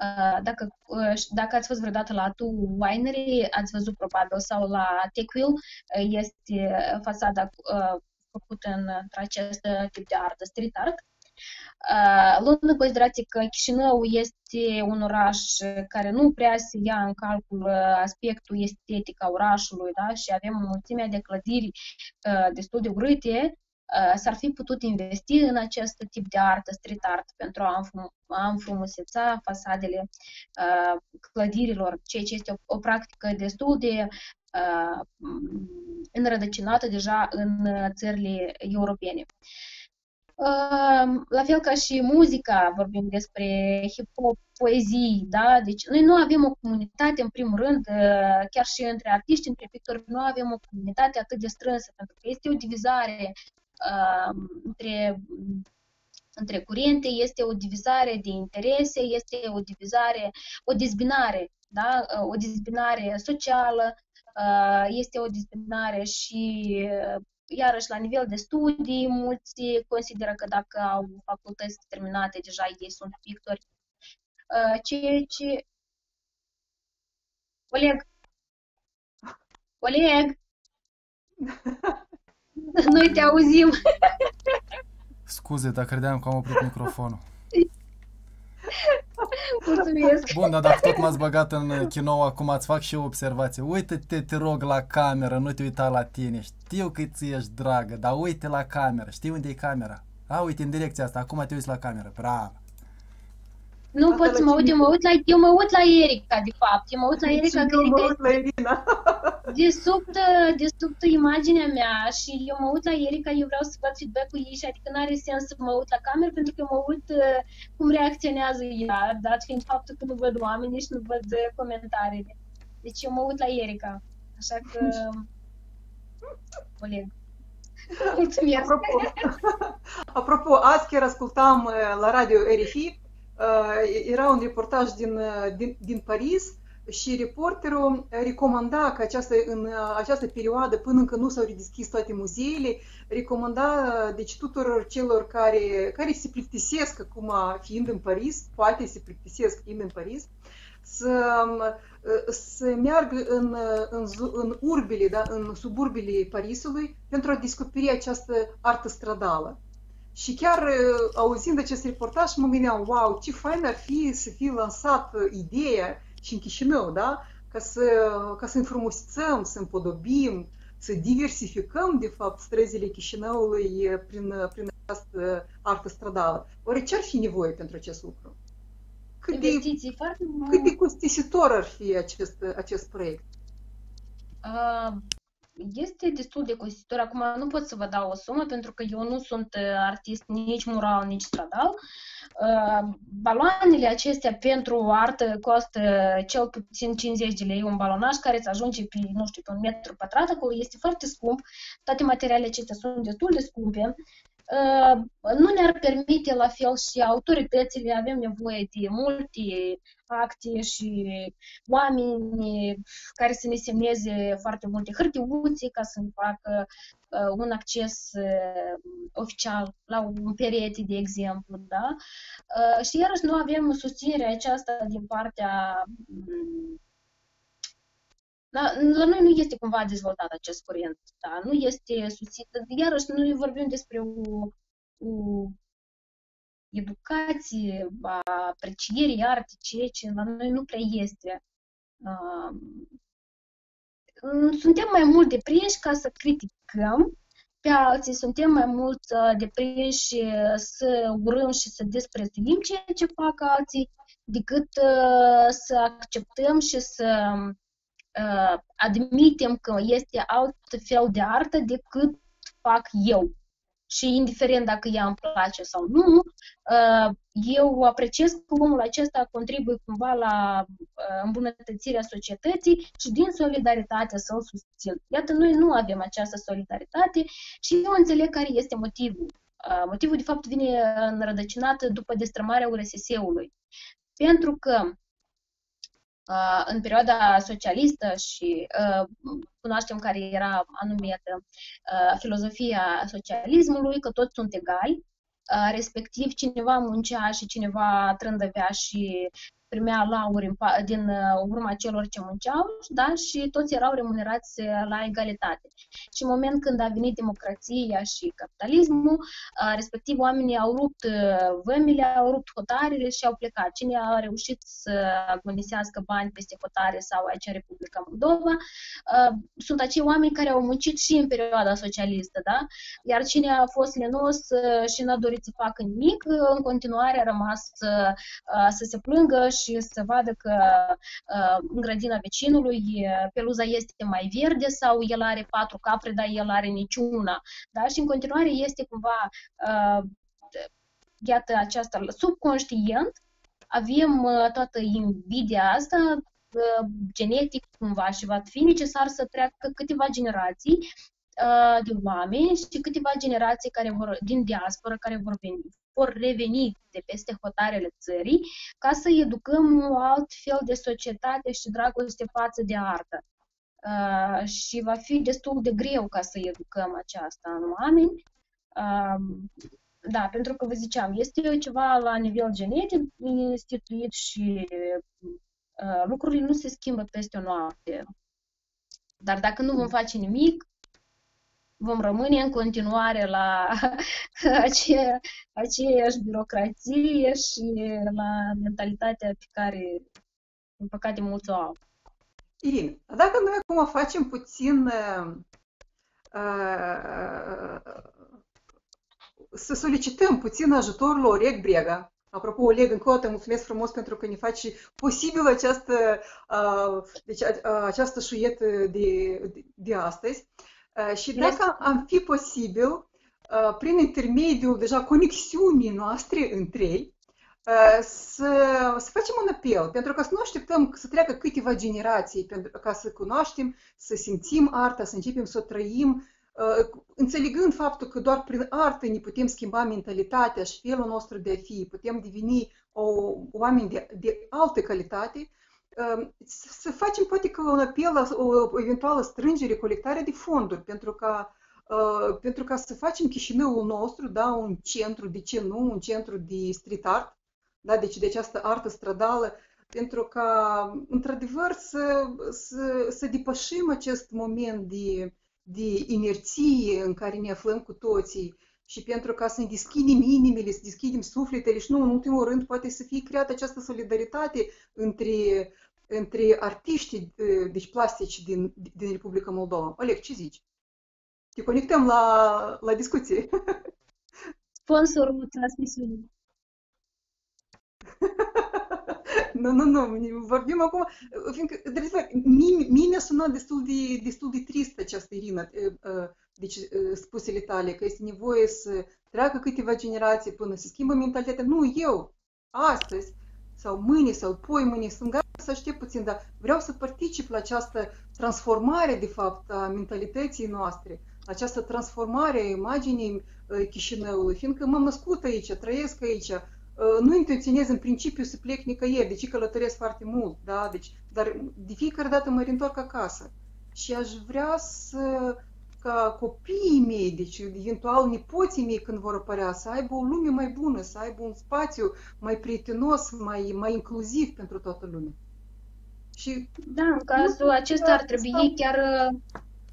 Uh, dacă, uh, dacă ați fost vreodată la Atu Winery, ați văzut probabil, sau la Tequil, uh, este fasada uh, făcută în acest tip de artă, street art. Uh, luând în considerație că Chișinău este un oraș care nu prea se ia în calcul aspectul estetic al orașului, da? Și avem o mulțime de clădiri uh, destul de urâte, s-ar fi putut investi în acest tip de artă, street art, pentru a înfrumuseța fasadele uh, clădirilor, ceea ce este o, o practică destul de uh, înrădăcinată deja în țările europene. Uh, la fel ca și muzica, vorbim despre hip-hop, poezii, da? Deci noi nu avem o comunitate, în primul rând, uh, chiar și între artiști, între pictori, nu avem o comunitate atât de strânsă, pentru că este o divizare Uh, între, între curente, este o divizare de interese, este o divizare, o dezbinare, da? O dezbinare socială, uh, este o dezbinare și uh, iarăși la nivel de studii, mulți consideră că dacă au facultăți terminate, deja ei sunt pictori. Uh, ce, ce... Oleg! Oleg! Noi te auzim. Scuze, dar credeam că am oprit microfonul. Mulțumesc. Bun, dar dacă tot m-ați băgat în chinou, acum îți fac și eu observație. Uite-te, te rog, la cameră, nu te uita la tine. Știu că ți ești dragă, dar uite la cameră. Știi unde e camera? A, uite, în direcția asta. Acum te uiți la cameră. Bravo. Nu asta pot să mă uit, eu mă uit, la, eu mă uit la Erica, de fapt. Eu mă uit la Erica, că Erica mă uit la Irina. De subtă, de subtă imaginea mea și eu mă uit la Erica, eu vreau să fac feedback-ul ei și adică n-are sens să mă uit la cameră pentru că eu mă uit uh, cum reacționează ea, dat fiind faptul că nu văd oamenii și nu văd uh, comentariile. Deci eu mă uit la Erica, așa că... Oleg. Mulțumesc! Apropo, apropo, azi chiar ascultam uh, la radio R F I, uh, era un reportaj din, uh, din, din Paris, și reporterul recomanda că această, în această perioadă, până încă nu s-au redeschis toate muzeele, recomanda deci tuturor celor care, care se plictisesc acum fiind în Paris, poate se plictisesc fiind în Paris, să, să meargă în, în, în urbile, da, în suburbile Parisului pentru a descoperi această artă stradală. Și chiar auzind acest reportaj, mă gândeam, wow, ce fain ar fi să fie lansat ideea și în Chișinău, da? Ca să, ca să înfrumusețăm, să împodobim, să diversificăm, de fapt, străzile Chișinăului prin, prin această artă stradală. Oare ce ar fi nevoie pentru acest lucru? Cât de, cât de costisitor ar fi acest, acest proiect? Uh... Este destul de costisitor. Acum nu pot să vă dau o sumă, pentru că eu nu sunt artist nici mural, nici stradal. Baloanele acestea pentru o artă costă cel puțin cincizeci de lei, un balonaj care îți ajunge pe, nu știu, pe un metru pătrat, acolo este foarte scump. Toate materialele acestea sunt destul de scumpe. Nu ne-ar permite la fel și autoritățile, avem nevoie de multe acte și oameni care să ne semneze foarte multe hârtiuțe ca să ne facă un acces oficial la un perete, de exemplu, da? Și iarăși nu avem susținerea aceasta din partea... La, la noi nu este cumva dezvoltat acest curent, da? Nu este susținut. Iarăși, noi vorbim despre o, o educație a aprecierii artei, ceea ce la noi nu prea este. Uh, suntem mai mult deprinși ca să criticăm pe alții, suntem mai mult deprinși să urâm și să desprețuim ceea ce fac alții, decât uh, să acceptăm și să... admitem că este alt fel de artă decât fac eu. și indiferent dacă ea îmi place sau nu, eu apreciez că omul acesta contribuie cumva la îmbunătățirea societății și din solidaritate să-l susțin. Iată, noi nu avem această solidaritate și eu înțeleg care este motivul. Motivul, de fapt, vine înrădăcinat după destrămarea U R S S-ului. Pentru că în perioada socialistă și cunoaștem care era anumită filozofia socialismului, că toți sunt egali, respectiv cineva muncea și cineva trândăvea și primea lauri din urma celor ce munceau, da? Și toți erau remunerați la egalitate. Și în moment când a venit democrația și capitalismul, respectiv oamenii au rupt vămile, au rupt hotarele și au plecat. Cine a reușit să agonisească bani peste hotare sau aici în Republica Moldova, sunt acei oameni care au muncit și în perioada socialistă, da? Iar cine a fost lenos și n-a dorit să facă nimic, în continuare a rămas să, să se plângă și să vadă că în grădina vecinului peluza este mai verde sau el are patru capre, dar el are niciuna. Da? Și în continuare este cumva, iată, aceasta subconștient, avem toată invidia asta, genetic cumva și va fi necesar să treacă câteva generații de oameni și câteva generații care vor, din diaspora care vor veni. vor reveni de peste hotarele țării, ca să educăm un alt fel de societate și dragoste față de artă. Uh, și va fi destul de greu ca să educăm aceasta în oameni. Uh, da, pentru că vă ziceam, este ceva la nivel genetic instituit și uh, lucrurile nu se schimbă peste o noapte. Dar dacă nu vom face nimic, vom rămâne în continuare la ace, aceeași birocrație și la mentalitatea pe care, din păcate, mulți o au. Irina, dacă noi acum facem puțin uh, să solicităm puțin ajutorul Oleg Brega. Apropo, Oleg, încă o dată mulțumesc frumos pentru că ne faci posibil această, uh, deci, uh, această șuietă de, de, de astăzi. Și dacă am fi posibil, prin intermediul deja conexiunii noastre între ei, să, să facem un apel, pentru că să nu așteptăm să treacă câteva generații, pentru ca să cunoaștem, să simțim arta, să începem să o trăim, înțelegând faptul că doar prin artă ne putem schimba mentalitatea și felul nostru de a fi, putem deveni o, oameni de, de altă calitate. Să facem poate că un apel la o eventuală strângere, colectare de fonduri, pentru ca, uh, pentru ca să facem Chișinăul nostru, da, un centru, de ce nu, un centru de street art, da, deci de această artă stradală, pentru ca, într-adevăr, să, să, să depășim acest moment de, de inerție în care ne aflăm cu toții și pentru ca să ne deschidem inimile, să deschidem sufletele și nu, în ultimul rând, poate să fie creată această solidaritate între între artiștii, deci plastici din, din Republica Moldova. Oleg, ce zici? Te conectăm la, la discuție. Sponsorul transmisiunii. Nu, nu, nu, vorbim acum, fiindcă, mine a sunat destul de, destul de trist această Irina, deci spusele tale, că este nevoie să treacă câteva generații până se schimbă mentalitatea. Nu, eu, astăzi, sau mâine, sau poimâine, sunt gata să aștept puțin, dar vreau să particip la această transformare, de fapt, a mentalității noastre, această transformare a imaginii Chișinăului, fiindcă m-am născut aici, trăiesc aici, nu intenționez în principiu să plec nicăieri, deci călătoresc foarte mult, da? Deci, dar de fiecare dată mă reîntorc acasă și aș vrea să, ca copiii mei, deci eventual nepoții mei când vor apărea, să aibă o lume mai bună, să aibă un spațiu mai prietenos, mai, mai inclusiv pentru toată lumea. Și da, în cazul acesta ar trebui stau... chiar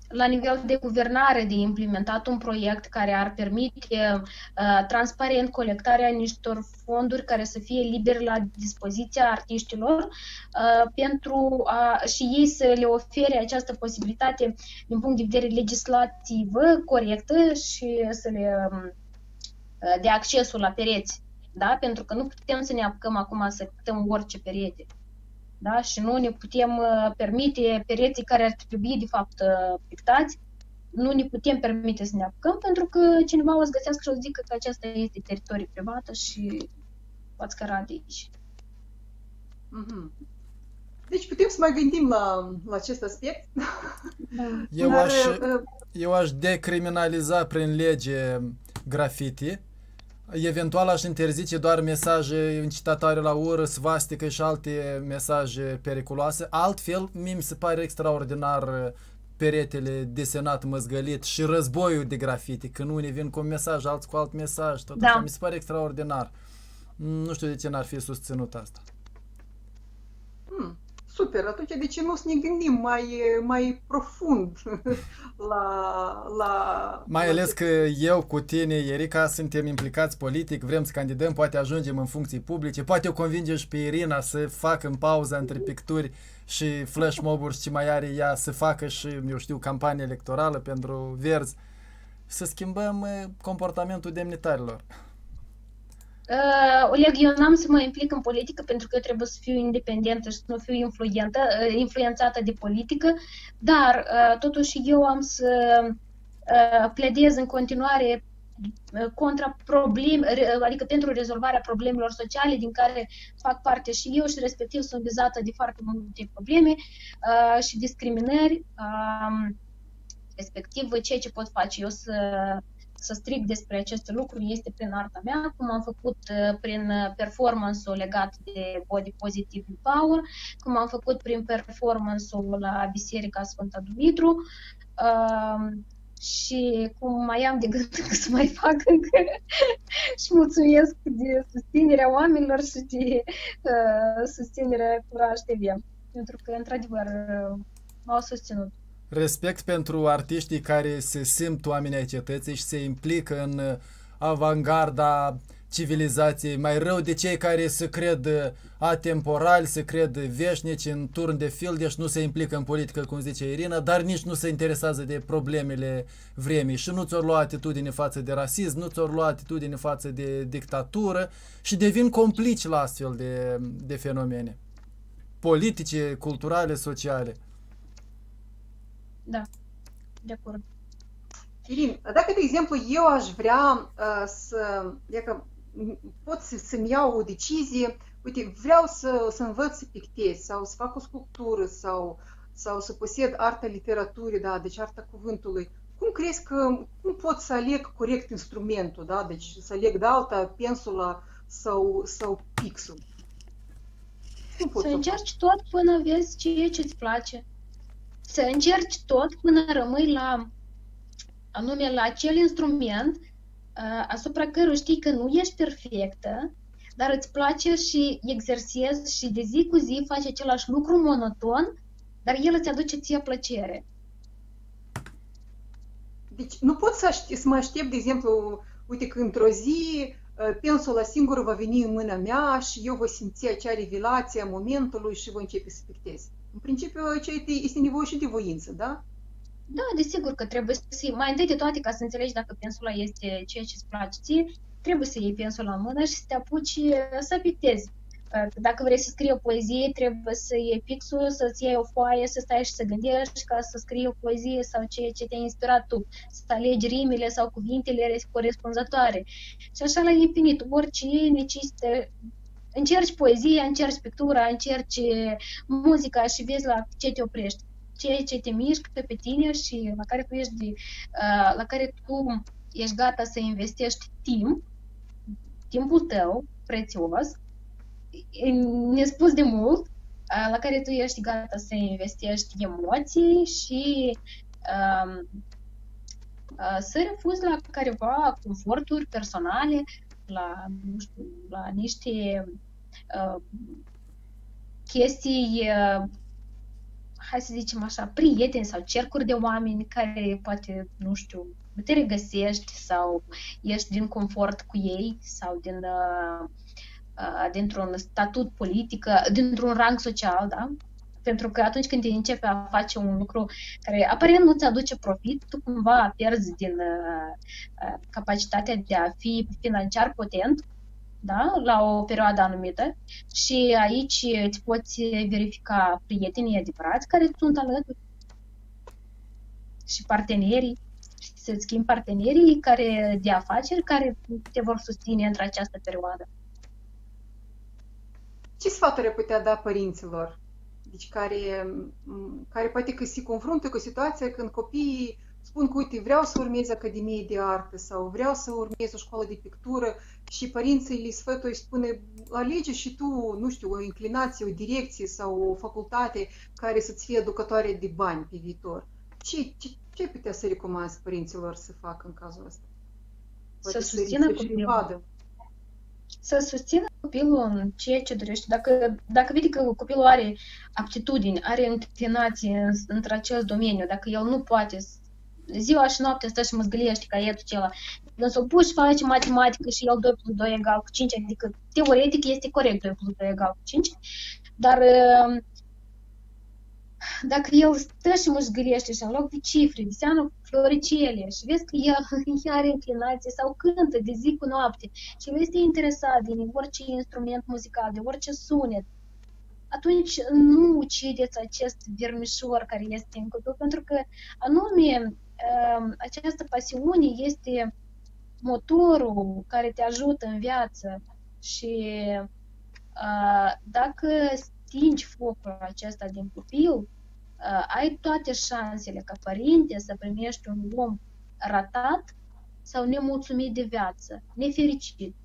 la nivel de guvernare de implementat un proiect care ar permite uh, transparent colectarea niștor fonduri care să fie liber la dispoziția artiștilor uh, pentru a, și ei să le ofere această posibilitate din punct de vedere legislativă corectă și să le uh, dea accesul la pereți, da? Pentru că nu putem să ne apucăm acum să putăm orice perete. Da? Și nu ne putem permite pereții care ar trebui, de fapt, pictați nu ne putem permite să ne apucăm, pentru că cineva o să găsească și o să zică că aceasta este teritorie privată și poți căra de aici. Mm-hmm. Deci putem să mai gândim la, la acest aspect. Eu, Dar, aș, eu aș decriminaliza prin lege grafiti. Eventual aș interzice doar mesaje incitatoare la ură, svastică și alte mesaje periculoase. Altfel, mie mi se pare extraordinar peretele desenat, măzgălit și războiul de grafiti. Când unii vin cu un mesaj, alți cu alt mesaj. Tot da. Așa, mi se pare extraordinar. Nu știu de ce n-ar fi susținut asta. Hmm, super, atunci de ce nu să ne gândim mai, mai profund la, la... Mai ales că eu cu tine, Erica, suntem implicați politic, vrem să candidăm, poate ajungem în funcții publice, poate o convingem și pe Irina să facă în pauza între picturi și flash mob-uri și ce mai are ea, să facă și, eu știu, campanie electorală pentru Verzi, să schimbăm comportamentul demnitarilor. Uh, Oleg, eu n-am să mă implic în politică pentru că eu trebuie să fiu independentă și să nu fiu influentă, influențată de politică, dar uh, totuși eu am să uh, pledez în continuare contra probleme, adică pentru rezolvarea problemelor sociale din care fac parte și eu și respectiv sunt vizată de foarte multe probleme uh, și discriminări, uh, respectiv ceea ce pot face eu să să stric despre aceste lucruri este prin arta mea, cum am făcut uh, prin performance-ul legat de body positive power, cum am făcut prin performance-ul la Biserica Sfânta Dumitru uh, și cum mai am de gând să mai fac încă și mulțumesc de susținerea oamenilor și de uh, susținerea Curaj T V, pentru că, într-adevăr, uh, m-au susținut. Respect pentru artiștii care se simt oameni ai cetății și se implică în avangarda civilizației, mai rău de cei care se cred atemporali, se cred veșnici în turn de filde și nu se implică în politică, cum zice Irina, dar nici nu se interesează de problemele vremii și nu ți-or lua atitudine față de rasism, nu ți-or lua atitudine față de dictatură și devin complici la astfel de, de fenomene politice, culturale, sociale. Da, de acord. Irin, dacă, de exemplu, eu aș vrea uh, să, dacă pot să-mi iau o decizie, uite, vreau să, să învăț să pictez sau să fac o sculptură sau, sau să posed arta literaturii, da, deci arta cuvântului, cum crezi că, cum pot să aleg corect instrumentul, da, deci să aleg de alta pensula sau, sau pixul? Să încerci tot până vezi ceea ce îți place. Să încerci tot până rămâi la, anume, la acel instrument asupra căruia știi că nu ești perfectă, dar îți place și exersezi și de zi cu zi faci același lucru monoton, dar el îți aduce ție plăcere. Deci nu pot să, aștept, să mă aștept, de exemplu, uite că într-o zi pensula singură va veni în mâna mea și eu voi simți acea revelație a momentului și voi începe să pictez. În principiu, este nevoie și de voință, da? Da, desigur că trebuie să mai întâi de toate, ca să înțelegi dacă pensula este ceea ce îți place ție, trebuie să iei pensula în mână și să te apuci să pictezi. Dacă vrei să scrii o poezie, trebuie să iei pixul, să-ți iei o foaie, să stai și să gândești ca să scrii o poezie sau ceea ce te-a inspirat tu, să alegi rimele sau cuvintele corespunzătoare. Și așa la infinit, orice necesită. Încerci poezia, încerci pictura, încerci muzica și vezi la ce te oprești, ceea ce te mișcă pe tine și la care tu ești, de, la care tu ești gata să investești timp, timpul tău prețios, nespus de mult, la care tu ești gata să investești emoții și um, să refuzi la careva conforturi personale, la, nu știu, la niște uh, chestii, uh, hai să zicem așa, prieteni sau cercuri de oameni care poate, nu știu, te regăsești sau ești din confort cu ei sau din, uh, uh, dintr-un statut politic, dintr-un rang social, da? Pentru că atunci când te începe a face un lucru care aparent nu-ți aduce profit, tu cumva pierzi din uh, capacitatea de a fi financiar potent, da? La o perioadă anumită și aici îți poți verifica prietenii adevărați care sunt alături. și partenerii, și să-ți schimbi partenerii care, de afaceri care te vor susține într-această perioadă. Ce sfaturi ai putea da părinților? Deci care, care poate că se confruntă cu situația când copiii spun că, uite, vreau să urmez Academie de Artă sau vreau să urmez o școală de pictură și părinții le sfătuie și spune, alege și tu, nu știu, o inclinație, o direcție sau o facultate care să-ți fie aducătoare de bani pe viitor. Ce, ce, ce putea să recomanzi părinților să facă în cazul ăsta? Poate să susțină copilul. Să susțină copilul în ceea ce dorește. Dacă, dacă vede că copilul are aptitudini, are inclinație într-acel domeniu, dacă el nu poate... Ziua și noaptea stă și măzgăliește caietul acela. Când s-o pus și face matematică și el doi plus doi egal cu cinci, adică teoretic este corect doi plus doi egal cu cinci, dar dacă el stă și măzgăliește și în loc de cifre, înseamnă floricele și vezi că el, el are inclinație sau cântă de zi cu noapte și el este interesat din orice instrument muzical, de orice sunet, atunci nu ucideți acest vermișor care este în copil, pentru că anume această pasiune este motorul care te ajută în viață și dacă stingi focul acesta din copil, ai toate șansele ca părinte să primești un om ratat sau nemulțumit de viață, nefericit.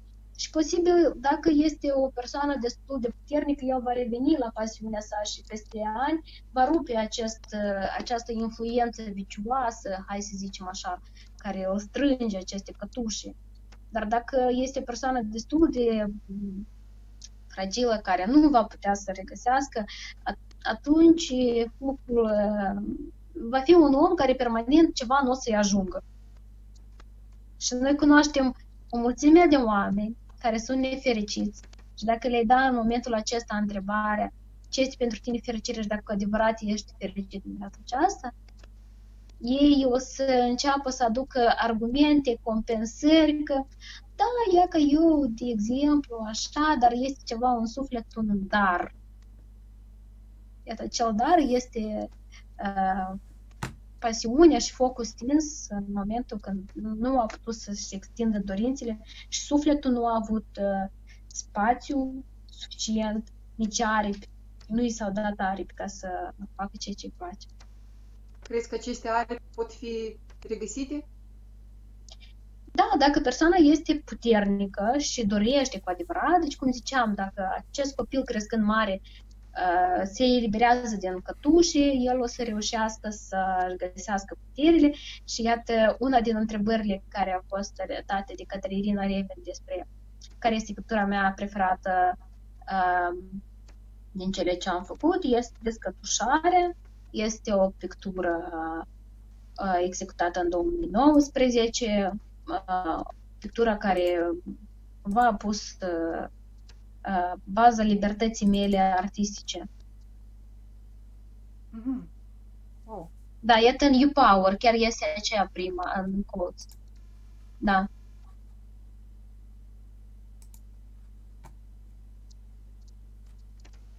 Și posibil, dacă este o persoană destul de puternică, el va reveni la pasiunea sa și peste ani va rupe acest, această influență vicioasă, hai să zicem așa, care îl strânge aceste cătușe. Dar dacă este o persoană destul de fragilă, care nu va putea să regăsească, atunci lucrul, va fi un om care permanent ceva nu o să-i ajungă. Și noi cunoaștem o mulțime de oameni care sunt nefericiți și dacă le-ai da în momentul acesta întrebarea ce este pentru tine fericire și dacă cu adevărat ești fericit în viața aceasta, ei o să înceapă să aducă argumente, compensări, că da, ia că eu, de exemplu, așa, dar este ceva în suflet, un dar. Iată, acel dar este uh, pasiunea și focul stins în momentul când nu a putut să-și extindă dorințele și sufletul nu a avut uh, spațiu suficient, nici aripi, nu i s-au dat aripi ca să facă ceea ce îi place. Crezi că aceste aripi pot fi regăsite? Da, dacă persoana este puternică și dorește cu adevărat, deci cum ziceam, dacă acest copil crescând mare se eliberează din cătușe, el o să reușească să-și găsească puterile și iată una din întrebările care a fost date de către Irina Reven despre care este pictura mea preferată uh, din cele ce am făcut, este Descătușare, este o pictură uh, executată în două mii nouăsprezece, uh, pictura care v-a pus uh, baza libertății mele artistice. Mm-hmm. Oh. Da, iată în YouPower, chiar este aceea prima, în colț. Da.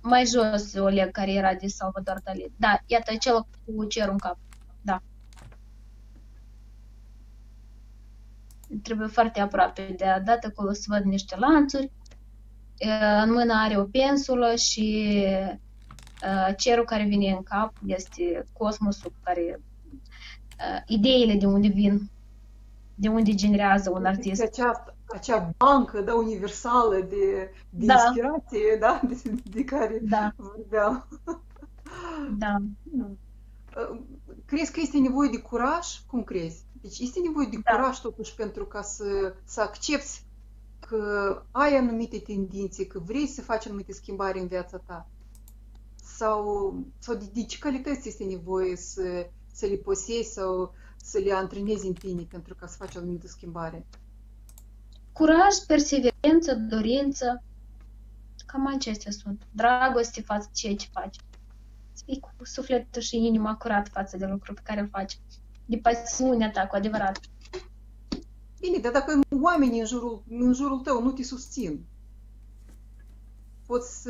Mai jos, Oleg, care era de Salvador Dali. Da, iată acela cu cerul în cap. Da. Trebuie foarte aproape de a dată, acolo să văd niște lanțuri. În mână are o pensulă și uh, cerul care vine în cap este cosmosul, care uh, ideile de unde vin, de unde generează un artist. Acea, acea bancă, da, universală de, de da. Inspirație, da, de, de care da. Vorbeam. Da. Crezi că este nevoie de curaj? Cum crezi? Deci este nevoie de da. curaj totuși pentru ca să, să accepți că ai anumite tendințe, că vrei să faci anumite schimbări în viața ta? Sau, sau de ce calități este nevoie să, să le posezi sau să le antrenezi în tine pentru ca să faci o anumită schimbare? Curaj, perseverență, dorință, cam acestea sunt. Dragoste față de ceea ce faci. Să fii cu sufletul și inima curat față de lucrul pe care îl faci. De pasiunea ta, cu adevărat. Bine, dar dacă oamenii în jurul, în jurul tău nu te susțin, poți să,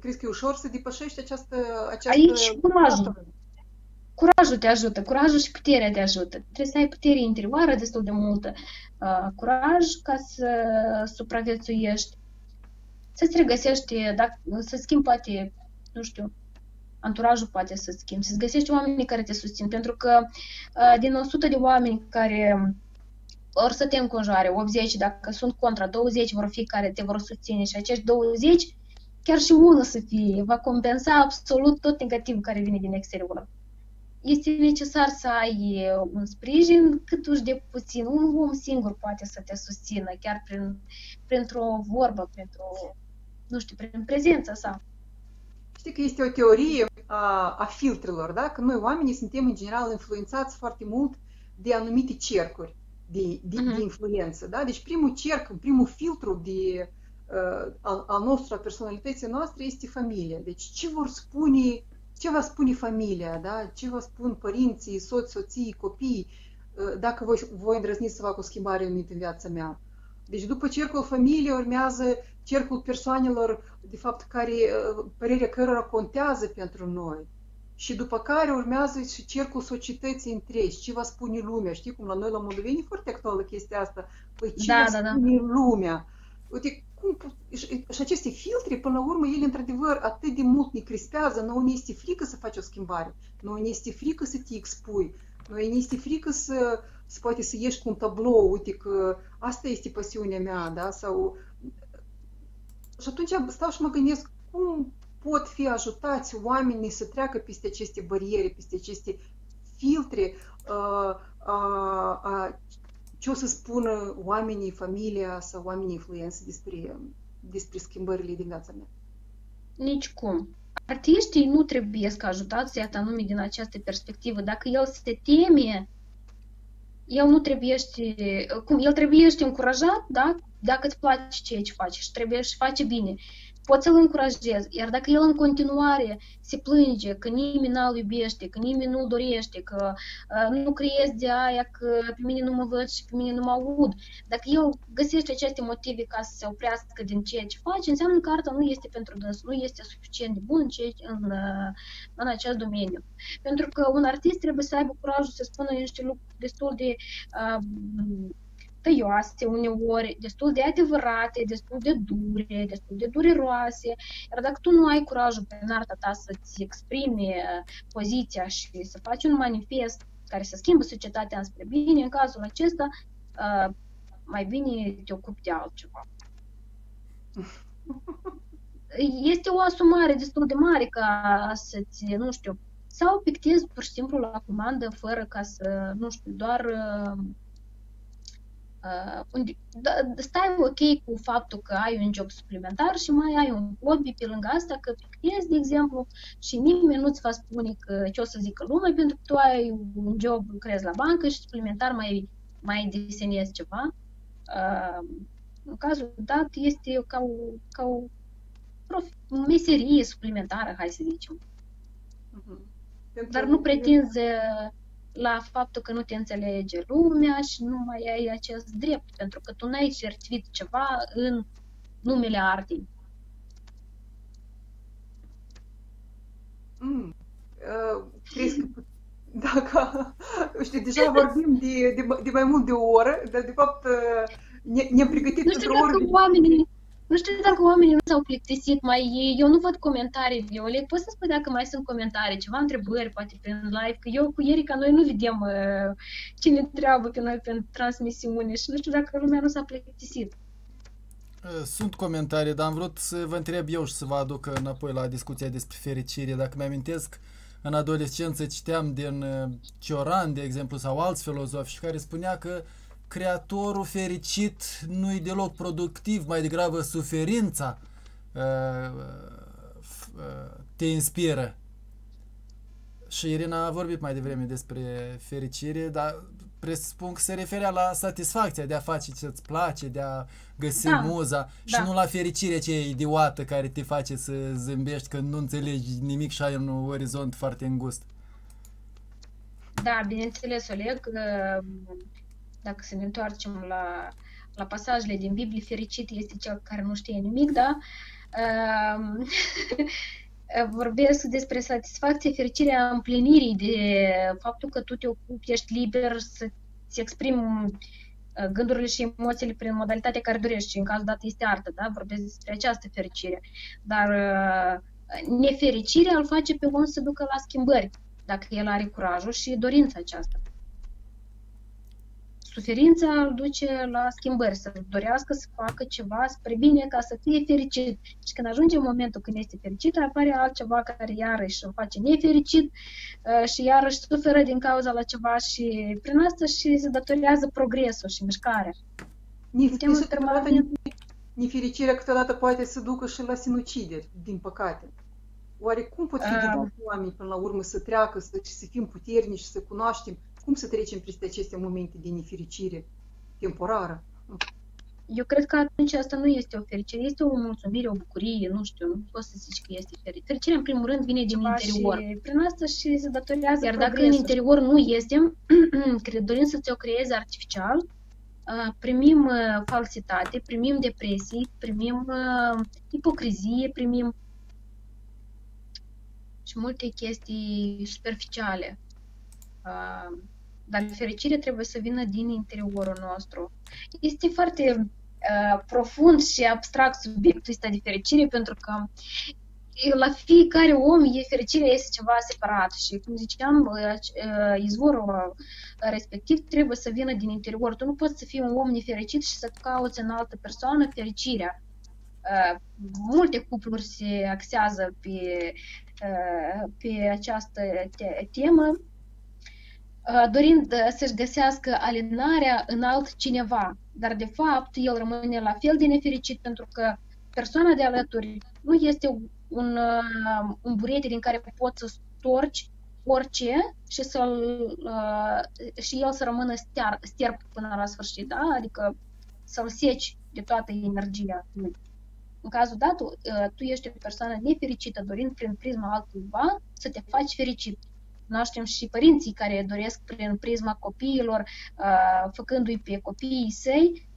crezi că e ușor să depășești această... această Aici cum ajungi? Curajul te ajută, curajul și puterea te ajută. Trebuie să ai putere interioară destul de multă, uh, curaj ca să supraviețuiești, să-ți regăsești, dacă, să schimbi poate, nu știu, anturajul poate să schimbi, să-ți găsești oamenii care te susțin, pentru că uh, din o sută de oameni care or să te înconjoare, optzeci dacă sunt contra, douăzeci vor fi care te vor susține și acești douăzeci, chiar și unul să fie, va compensa absolut tot negativul care vine din exterior. Este necesar să ai un sprijin cât uși de puțin. Un om singur poate să te susțină, chiar prin, printr-o vorbă, printr-o, nu știu, prin prezența sa. Știi că este o teorie a, a filtrelor, da? Că noi oamenii suntem în general influențați foarte mult de anumite cercuri de, de, uh-huh. de influență, da? Deci primul cerc, primul filtru de, a, a nostru, a personalității noastre este familia. Deci ce vor spune... Ce vă spune familia, da? Ce vă spun părinții, soți, soții, copii, dacă voi, voi îndrăzniți să fac o schimbare în viața mea? Deci după cercul familiei urmează cercul persoanelor, de fapt, care, părerea cărora contează pentru noi. Și după care urmează și cercul societății întregi, ce vă spune lumea. Știi cum la noi la moldoveni e foarte actuală chestia asta. Păi ce da, vă da, spune da. lumea? Uite, cum, și, și aceste filtre, până la urmă, ele, într-adevăr, atât de mult ne crispează. Nouă ne este frică să faci o schimbare, nouă ne este frică să te expui, nouă ne este frică să, să poate să ieși cu un tablou, uite că asta este pasiunea mea, da? Sau... Și atunci stau și mă gândesc cum pot fi ajutați oamenii să treacă peste aceste bariere, peste aceste filtre, uh, uh, uh, ce o să spună oamenii, familia sau oamenii influenți despre, despre schimbările din viața mea? Nicicum. Artiștii nu trebuie să ajutați, iată, anume din această perspectivă. Dacă el se teme, el nu trebuie să... Cum? El trebuie să te încurajat, da? Dacă îți place ceea ce faci și trebuie să faci bine. Poți să-l încurajezi, iar dacă el în continuare se plânge că nimeni nu-l iubește, că nimeni nu-l dorește, că uh, nu creez de aia, că pe mine nu mă văd și pe mine nu mă aud, dacă el găsește aceste motive ca să se oprească din ceea ce face, înseamnă că arta nu este pentru dânsul, nu este suficient de bun în, ce, în, în acest domeniu. Pentru că un artist trebuie să aibă curajul să spună niște lucruri destul de... Uh, tăioase uneori, destul de adevărate, destul de dure, destul de dureroase, iar dacă tu nu ai curajul prin arta ta să-ți exprimi poziția și să faci un manifest care să schimbă societatea înspre bine, în cazul acesta, mai bine te ocupi de altceva. Este o asumare destul de mare ca să-ți, nu știu, sau pictezi pur și simplu la comandă fără ca să, nu știu, doar... Uh, unde, da, stai ok cu faptul că ai un job suplimentar și mai ai un hobby pe lângă asta, că pictezi, de exemplu, și nimeni nu-ți va spune că, ce o să zică lumea, pentru că tu ai un job, lucrezi la bancă și suplimentar mai, mai desenezi ceva. Uh, în cazul dat este ca o, ca o meserie suplimentară, hai să zicem. Uh-huh. Dar nu pretinzi la faptul că nu te înțelege lumea și nu mai ai acest drept, pentru că tu n-ai certificat ceva în numele artei. Mm. Uh, crezi că, dacă, știi, deja vorbim de, de, de mai mult de o oră, dar de fapt ne, ne-am pregătit pentru oamenii. Nu știu dacă oamenii nu s-au plictisit mai ei, eu nu văd comentarii, Violet, poți să spui dacă mai sunt comentarii, ceva întrebări, poate prin live, că eu cu Erica, noi nu vedem uh, ce ne treabă pe noi prin transmisiune și nu știu dacă lumea nu s-a plictisit. Sunt comentarii, dar am vrut să vă întreb eu și să vă aduc înapoi la discuția despre fericire. Dacă mi-amintesc, în adolescență citeam din Cioran, de exemplu, sau alți filozofi care spunea că creatorul fericit nu-i deloc productiv, mai degrabă suferința uh, uh, te inspiră. Și Irina a vorbit mai devreme despre fericire, dar presupun că se referea la satisfacția de a face ce-ți place, de a găsi da, muza și da. nu la fericirea aceea idiotă care te face să zâmbești când nu înțelegi nimic și ai un orizont foarte îngust. Da, bineînțeles, Oleg, că... Dacă să ne întoarcem la, la pasajele din Biblie, fericit este cel care nu știe nimic, da? Uh, vorbesc despre satisfacție, fericirea împlinirii, de faptul că tu te ocupi, ești liber să-ți exprimi gândurile și emoțiile prin modalitatea care dorești și în cazul dat este artă, da? Vorbesc despre această fericire. Dar nefericirea îl face pe om să ducă la schimbări, dacă el are curajul și dorința aceasta. Suferința îl duce la schimbări, să dorească să facă ceva spre bine ca să fie fericit. Și când ajunge momentul când este fericit, apare altceva care iarăși îl face nefericit și iarăși suferă din cauza la ceva și prin asta și se datorează progresul și mișcarea. Nefericirea câteodată poate să ducă și la sinucideri, din păcate. Oare cum pot fi ghidați oamenii până la urmă să treacă, să, să fim puternici, să cunoaștem? Cum să trecem peste aceste momente de nefericire temporară? Eu cred că atunci asta nu este o fericire, este o mulțumire, o bucurie, nu știu, nu poți să zici că este fericire. Fericirea, în primul rând, vine din interior. Și prin asta și se datorează. Iar dacă în interior nu este, dorim să-ți o creezi artificial, primim falsitate, primim depresii, primim ipocrizie, primim și multe chestii superficiale. Dar fericirea trebuie să vină din interiorul nostru. Este foarte uh, profund și abstract subiectul ăsta de fericire, pentru că la fiecare om e fericirea este ceva separat și, cum ziceam, izvorul respectiv trebuie să vină din interior. Tu nu poți să fii un om nefericit și să cauți în altă persoană fericirea. Uh, multe cupluri se axează pe, uh, pe această te temă, dorind să-și găsească alinarea în altcineva, dar de fapt el rămâne la fel de nefericit pentru că persoana de alături nu este un, un burete din care poți să storci orice și, și el să rămână ster, sterp până la sfârșit, da? Adică să-l seci de toată energia. În cazul dat, tu ești o persoană nefericită, dorind prin prisma altcuiva să te faci fericit. Cunoaștem și părinții care doresc prin prisma copiilor, făcându-i pe copiii săi,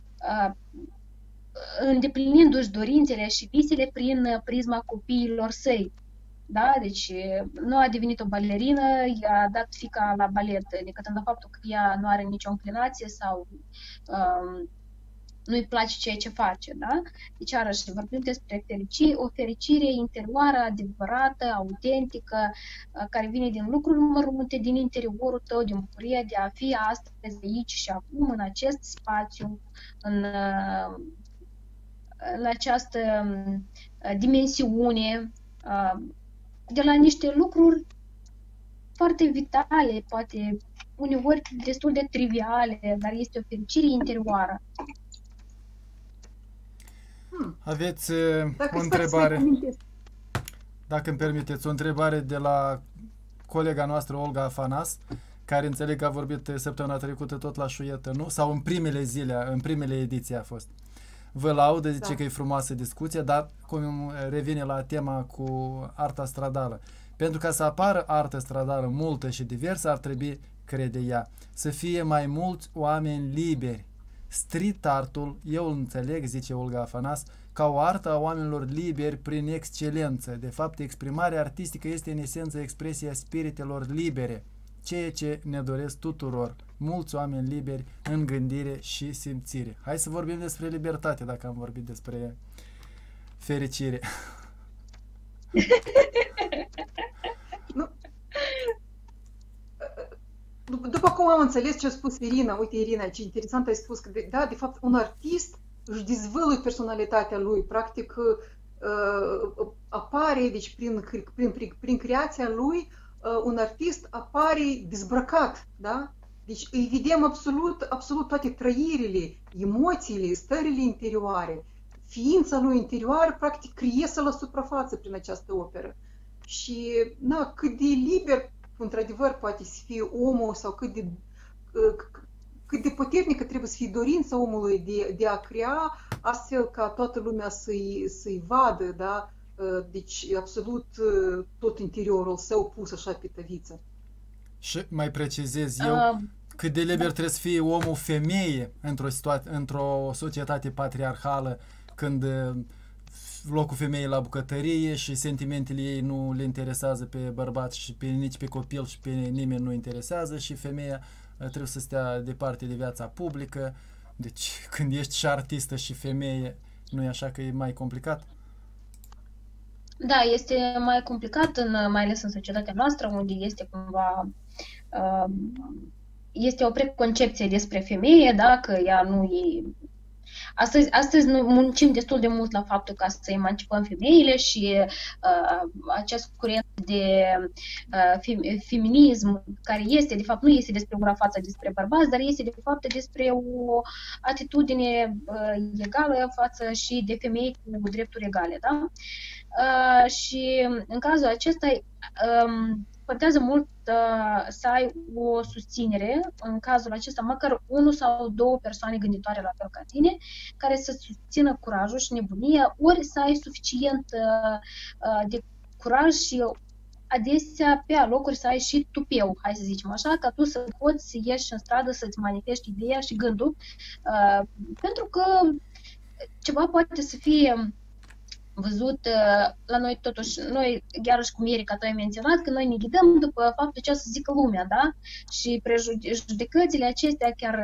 îndeplinindu-și dorințele și visele prin prisma copiilor săi. Da? Deci nu a devenit o balerină, i-a dat fiica la balet, decâtând faptul că ea nu are nicio inclinație sau um, nu-i place ceea ce face. Da? Deci, arăși, vorbim despre fericire, o fericire interioară, adevărată, autentică, care vine din lucruri mărunte, din interiorul tău, din bucuria de a fi astăzi, aici și acum, în acest spațiu, în, în această dimensiune, de la niște lucruri foarte vitale, poate uneori destul de triviale, dar este o fericire interioară. Aveți o întrebare, dacă îmi permiteți, o întrebare de la colega noastră Olga Afanas, care înțeleg că a vorbit săptămâna trecută tot la Șuietă, nu? Sau în primele zile, în primele ediții a fost. Vă laudă, zice da. Că e frumoasă discuția, dar cum revine la tema cu arta stradală. Pentru ca să apară artă stradală multă și diversă, ar trebui, crede ea, să fie mai mulți oameni liberi. Street art-ul, eu îl înțeleg, zice Olga Afanas, ca o artă a oamenilor liberi prin excelență. De fapt, exprimarea artistică este în esență expresia spiritelor libere, ceea ce ne doresc tuturor, mulți oameni liberi în gândire și simțire. Hai să vorbim despre libertate, dacă am vorbit despre fericire. După cum am înțeles ce a spus Irina, uite Irina, ce interesant ai spus, că de, da, de fapt un artist își dezvăluie personalitatea lui, practic uh, apare, deci prin, prin, prin, prin creația lui, uh, un artist apare dezbrăcat, da? Deci îi vedem absolut, absolut toate trăirile, emoțiile, stările interioare, ființa lui interioară, practic criesă la suprafață prin această operă. Și, da, cât de liber într-adevăr poate să fie omul sau cât de, cât de puternică trebuie să fie dorința omului de, de a crea, astfel ca toată lumea să-i să-i vadă, da? Deci absolut tot interiorul său pus așa pe tăviță. Și mai precizez eu, uh, cât de liber da. Trebuie să fie omul femeie într-o într-o societate patriarhală, când locul femeii la bucătărie și sentimentele ei nu le interesează pe bărbați și pe, nici pe copil și pe nimeni nu interesează și femeia trebuie să stea departe de viața publică. Deci când ești și artistă și femeie, nu e așa că e mai complicat? Da, este mai complicat, în, mai ales în societatea noastră, unde este cumva... Uh, este o preconcepție despre femeie, da, că ea nu e... Astăzi, astăzi noi muncim destul de mult la faptul ca să emancipăm femeile și uh, acest curent de uh, fem, feminism care este, de fapt, nu este despre una față despre bărbați, dar este, de fapt, despre o atitudine uh, egală față și de femei cu drepturi egale, da? Uh, și în cazul acesta um, contează mult uh, să ai o susținere, în cazul acesta, măcar unul sau două persoane gânditoare la fel ca tine, care să susțină curajul și nebunia, ori să ai suficient uh, de curaj și adesea pe alocuri să ai și tupeu, hai să zicem așa, ca tu să poți să ieși în stradă, să-ți manifesti ideea și gândul, uh, pentru că ceva poate să fie... văzut la noi totuși, noi, chiar și cum Erica tu ai menționat, că noi ne ghidăm după faptul ce o să zică lumea, da? Și prejudecățile acestea, chiar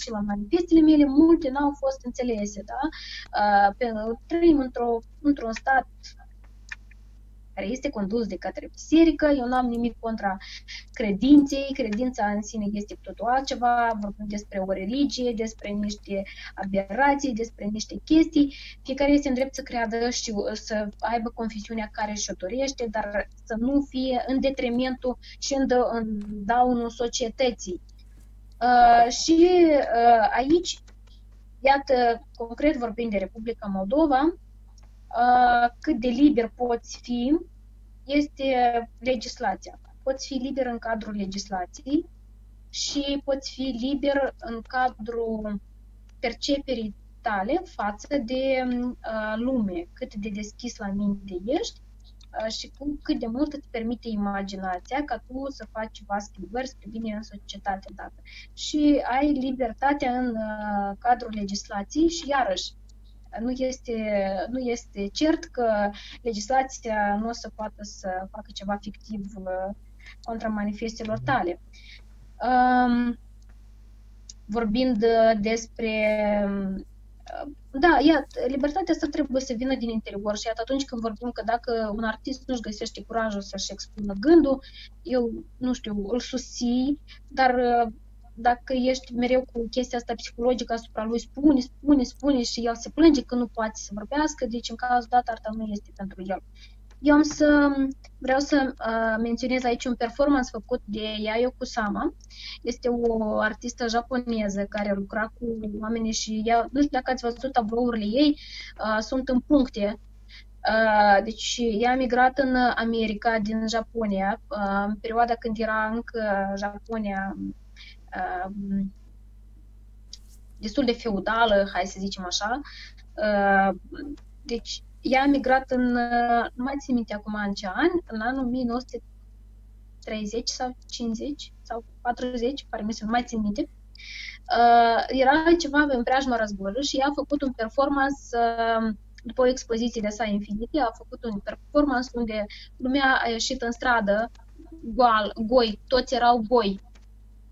și la manifestele mele, multe n-au fost înțelese, da? Trăim într-o, într-un stat care este condus de către biserică, eu n-am nimic contra credinței, credința în sine este cu totul altceva, vorbim despre o religie, despre niște aberații, despre niște chestii, fiecare este în drept să creadă și să aibă confesiunea care și-o dorește, dar să nu fie în detrimentul și în, dă, în daunul societății. Uh, și uh, aici, iată, concret vorbind de Republica Moldova, cât de liber poți fi, este legislația. Poți fi liber în cadrul legislației și poți fi liber în cadrul perceperii tale față de uh, lume, cât de deschis la minte ești uh, și cu cât de mult îți permite imaginația ca tu să faci ceva schimbări spre bine în societatea ta. Și ai libertatea în uh, cadrul legislației și iarăși, Nu este, nu este cert că legislația nu o să poată să facă ceva fictiv contra manifestelor tale. Vorbind despre... Da, iată, libertatea asta trebuie să vină din interior și iată, atunci când vorbim că dacă un artist nu-și găsește curajul să-și expună gândul, eu, nu știu, îl susții, dar... dacă ești mereu cu chestia asta psihologică asupra lui, spune, spune, spune și el se plânge că nu poate să vorbească, deci în cazul dat arta nu este pentru el. Eu am să, vreau să uh, menționez aici un performance făcut de Yayo Kusama. Este o artistă japoneză care lucra cu oamenii și ea, nu știu dacă ați văzut tablourile ei, uh, sunt în puncte. Uh, deci ea a migrat în America din Japonia, uh, în perioada când era încă Japonia destul de feudală, hai să zicem așa. Deci, ea a migrat în, nu mai țin minte acum în ce an, în anul o mie nouă sute treizeci sau cincizeci sau patruzeci, pare mi se, nu mai țin minte. Era ceva în preajma războiului și ea a făcut un performance după o expoziție de-a sa infinite, a făcut un performance unde lumea a ieșit în stradă goal, goi, toți erau goi.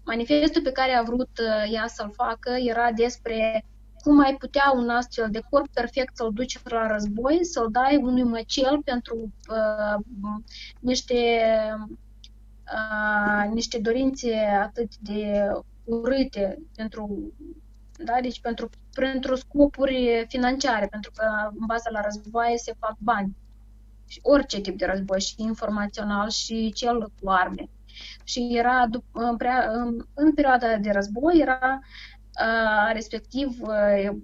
Manifestul pe care a vrut ea să-l facă era despre cum ai putea un astfel de corp perfect să-l duci la război, să-l dai unui măcel pentru uh, niște, uh, niște dorințe atât de urâte, pentru, da? Deci pentru, pentru scopuri financiare, pentru că în baza la războaie se fac bani. Și orice tip de război, și informațional, și cel cu arme. Și era în, prea, în, în perioada de război, era uh, respectiv uh,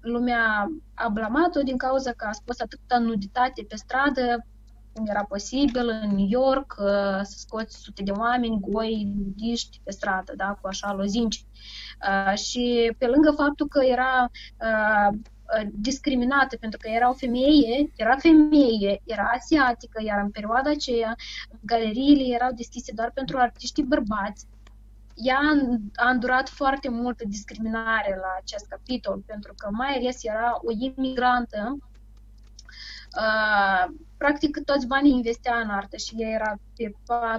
lumea a blamat-o din cauza că a spus atâta nuditate pe stradă, cum era posibil în New York, uh, să scoți sute de oameni, goi, nudiști pe stradă, da, cu așa lozinci. Uh, și pe lângă faptul că era uh, discriminată, pentru că era o femeie, era femeie, era asiatică, iar în perioada aceea galeriile erau deschise doar pentru artiștii bărbați. Ea a îndurat foarte multă discriminare la acest capitol, pentru că mai ales era o imigrantă Uh, practic toți banii investea în artă și ea era pe,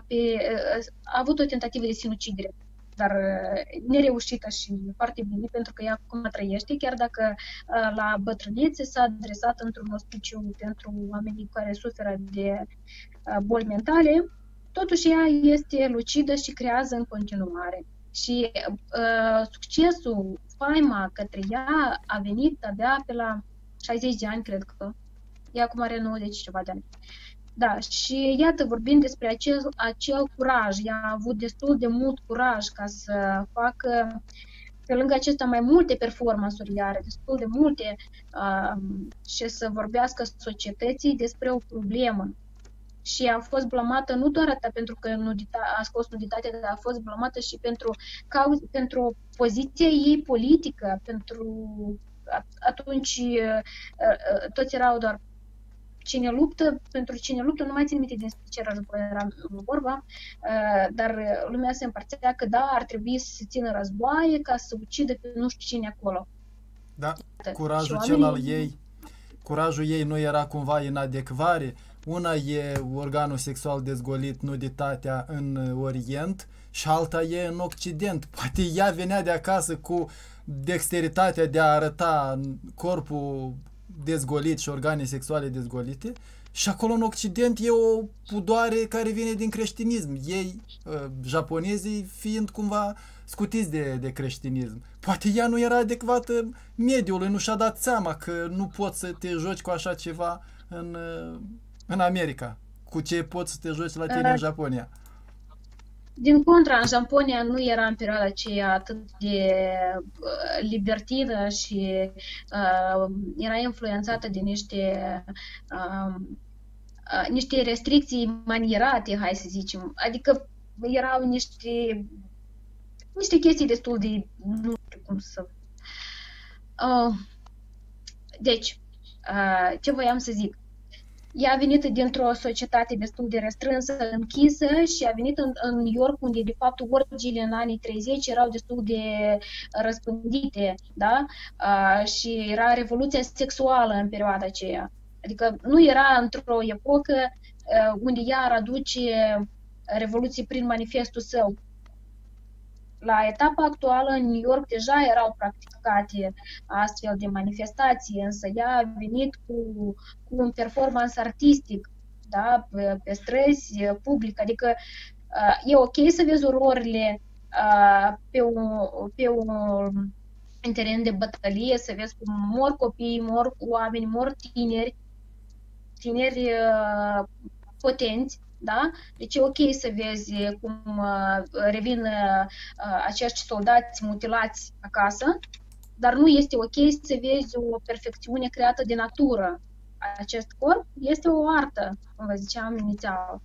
pe, uh, a avut o tentativă de sinucidere, dar uh, nereușită și foarte bine, pentru că ea acum trăiește, chiar dacă uh, la bătrânețe s-a adresat într-un ospiciu pentru oamenii care suferă de uh, boli mentale, totuși ea este lucidă și creează în continuare. Și uh, succesul, faima către ea a venit abia pe la șaizeci de ani, cred că. Ea acum are nouăzeci ceva de ani. Da, și iată, vorbim despre acel, acel curaj. Ea a avut destul de mult curaj ca să facă, pe lângă acesta, mai multe performance-uri, are destul de multe, uh, și să vorbească societății despre o problemă. Și a fost blamată nu doar atât pentru că nudita, a scos nuditatea, dar a fost blamată și pentru, cauze, pentru poziția ei politică, pentru... Atunci toți erau doar cine luptă, pentru cine luptă, nu mai țin minte despre ce război era vorba, dar lumea se împărțea că da, ar trebui să se țină războaie ca să ucidă pe nu știu cine acolo. Da, curajul cel al ei, curajul ei nu era cumva inadecvare. Una e organul sexual dezgolit, nuditatea în Orient, și alta e în Occident. Poate ea venea de acasă cu dexteritatea de a arăta corpul dezgolit și organe sexuale dezgolite, și acolo în Occident e o pudoare care vine din creștinism. Ei, japonezii, fiind cumva scutiți de, de creștinism. Poate ea nu era adecvată mediului, nu și-a dat seama că nu poți să te joci cu așa ceva în, în America, cu ce poți să te joci la tine în Japonia. Din contra, în Japonia nu era în perioada aceea atât de uh, libertină și uh, era influențată de niște, uh, uh, niște restricții manierate, hai să zicem. Adică erau niște, niște chestii destul de... nu știu cum să... Uh, deci, uh, ce voiam să zic? Ea a venit dintr-o societate destul de restrânsă, închisă, și a venit în, în New York, unde, de fapt, orgiile în anii treizeci erau destul de răspândite, da? A, și era revoluția sexuală în perioada aceea. Adică nu era într-o epocă a, unde ea ar aduce revoluții prin manifestul său. La etapa actuală, în New York, deja erau practicate astfel de manifestații, însă ea a venit cu, cu un performance artistic, da, pe, pe străzi, public. Adică uh, e ok să vezi ororile uh, pe, un, pe un teren de bătălie, să vezi cum mor copii, mor oameni, mor tineri, tineri uh, potenți. Da? Deci e ok să vezi cum uh, revin uh, acești soldați mutilați acasă, dar nu este ok să vezi o perfecțiune creată de natură. Acest corp este o artă, cum vă ziceam inițial.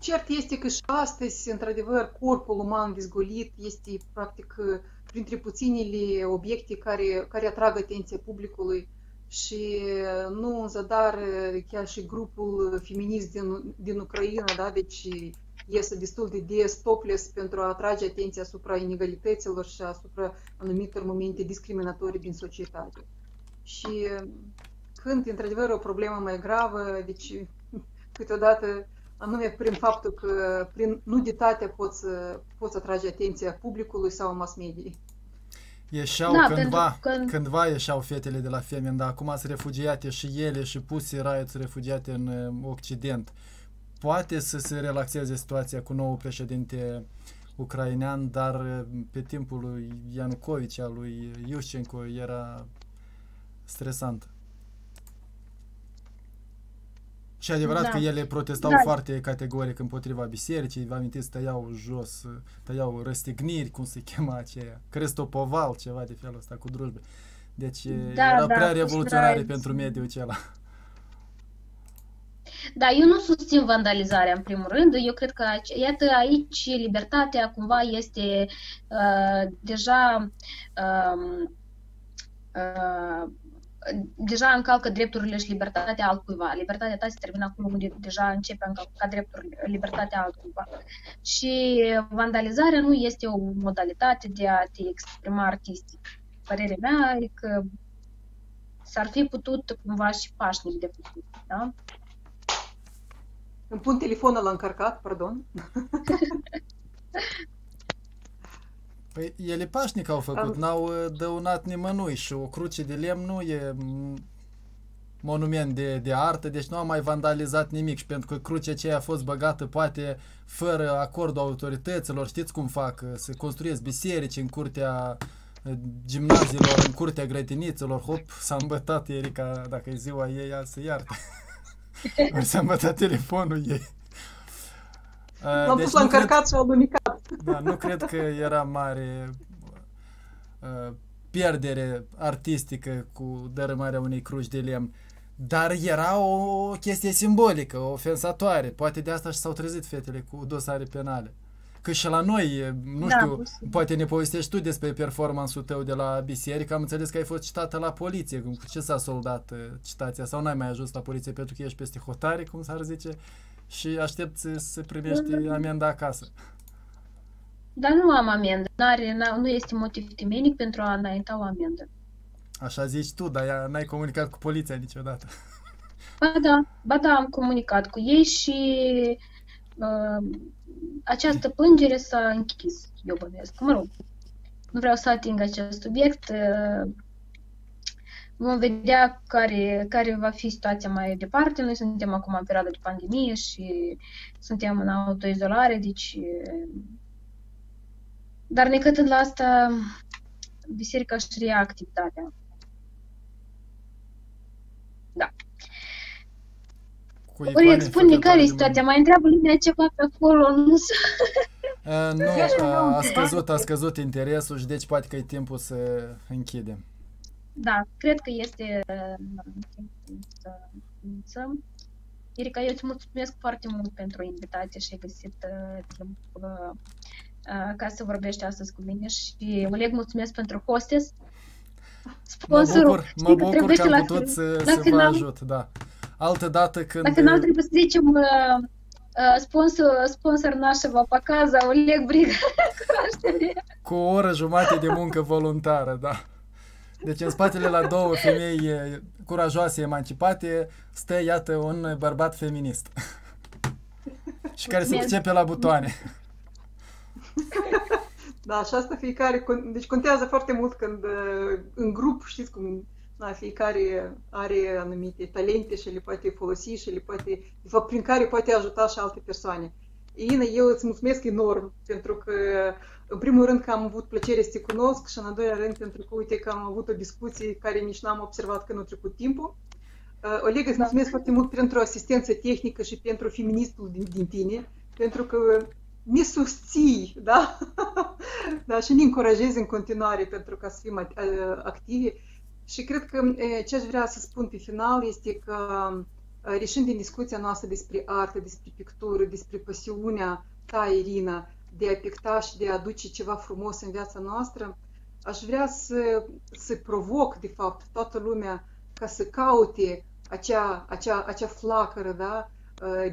Cert este că și astăzi, într-adevăr, corpul uman dezgolit este, practic, printre puținele obiecte care, care atrag atenția publicului. Și nu în zadar, chiar și grupul feminist din, din Ucraina, da? Deci iese destul de des topless pentru a atrage atenția asupra inegalităților și asupra anumitor momente discriminatorii din societate. Și când, într-adevăr, o problemă mai gravă, deci câteodată, anume prin faptul că prin nuditatea poți, poți atrage atenția publicului sau mass mediei. Ieșeau da, cândva, că... cândva ieșeau fetele de la Femen, dar acum sunt refugiate și ele și puse raiți refugiate în Occident. Poate să se relaxeze situația cu noul președinte ucrainean, dar pe timpul lui Ianukovici, a lui Iușcenko, era stresant. Și adevărat da. Că ele protestau da. Foarte categoric împotriva bisericii, vă amintiți, tăiau jos, tăiau răstigniri, cum se chema aceea, crestopoval, ceva de felul ăsta, cu drujbe. Deci da, era da, prea revoluționare pentru mediul acela. Da, eu nu susțin vandalizarea, în primul rând. Eu cred că, iată, aici libertatea cumva este uh, deja... Uh, uh, deja încalcă drepturile și libertatea altcuiva. Libertatea ta se termină acolo unde deja începe a încalca drepturile, libertatea altcuiva. Și vandalizarea nu este o modalitate de a te exprima artistic. Părerea mea e că s-ar fi putut cumva și pașnic de făcut, da? Îmi pun telefonul la încărcat, pardon. Păi ele pașnic au făcut, n-au dăunat nimănui și o cruce de lemn nu e monument de, de artă, deci nu a mai vandalizat nimic și pentru că crucea aceea a fost băgată poate fără acordul autorităților, știți cum fac, se construiesc biserici în curtea gimnaziilor, în curtea grădinițelor, hop, s-a îmbătat Erica, dacă e ziua ei, ea se iartă. Ori s-a îmbătat telefonul ei. L-am deci pus la încărcat și l-am unicat. Da, nu cred că era mare uh, pierdere artistică cu dărâmarea unei cruci de lemn, dar era o chestie simbolică, ofensatoare. Poate de asta și s-au trezit fetele cu dosare penale. Că și la noi, nu da, știu, posibil. Poate ne povestești tu despre performanțul tău de la biserică. Am înțeles că ai fost citată la poliție. Cu ce s-a soldat citația? Sau n-ai mai ajuns la poliție pentru că ești peste hotare, cum s-ar zice, și aștepți să primești amendă acasă. Dar nu am amendă. N-are, nu este motiv timenic pentru a înainta o amendă. Așa zici tu, dar n-ai comunicat cu poliția niciodată. Ba da, ba da, am comunicat cu ei și... Uh, această plângere s-a închis, eu bănuiesc. Mă rog, nu vreau să ating acest subiect. Vom vedea care, care va fi situația mai departe. Noi suntem acum în perioada de pandemie și suntem în autoizolare, deci... Dar necătând la asta, biserica își reia activitatea. Da. Ori expune care este situația, mai întreabă lumea ceva pe acolo, nu știu. Nu, a, a scăzut, a scăzut interesul și deci poate că e timpul să închidem. Da, cred că este timpul să înțăm. Erica, eu îți mulțumesc foarte mult pentru invitație și ai găsit timp ca să vorbești astăzi cu mine și Oleg, mulțumesc pentru hostess. Sponsorul. Mă bucur, mă bucur că am putut să, să vă ajut, da. Altă dată când... Dacă n-am trebuit să zicem uh, sponsor, sponsor nașeva pakaza, Oleg Brega, cu o oră jumate de muncă voluntară, da. Deci în spatele la două femei curajoase, emancipate, stă, iată, un bărbat feminist. Și care se duce pe la butoane. Da, și asta fiecare... Deci contează foarte mult când în grup, știți cum... Da, fiecare are anumite talente și le poate folosi și le poate, de fapt, prin care poate ajuta și alte persoane. Irina, eu îți mulțumesc enorm pentru că, în primul rând, că am avut plăcere să te cunosc și, în al doilea rând, pentru că, uite, că am avut o discuție care nici n-am observat că nu a trecut timpul. Oleg, îți mulțumesc foarte mult pentru asistență tehnică și pentru feministul din, din tine, pentru că ne susții, da? Da, și ne încurajezi în continuare pentru ca să fim activi. Și cred că ce aș vrea să spun pe final este că, reșind din discuția noastră despre artă, despre pictură, despre pasiunea ta, Irina, de a picta și de a aduce ceva frumos în viața noastră, aș vrea să, să provoc, de fapt, toată lumea ca să caute acea, acea, acea flacără, da,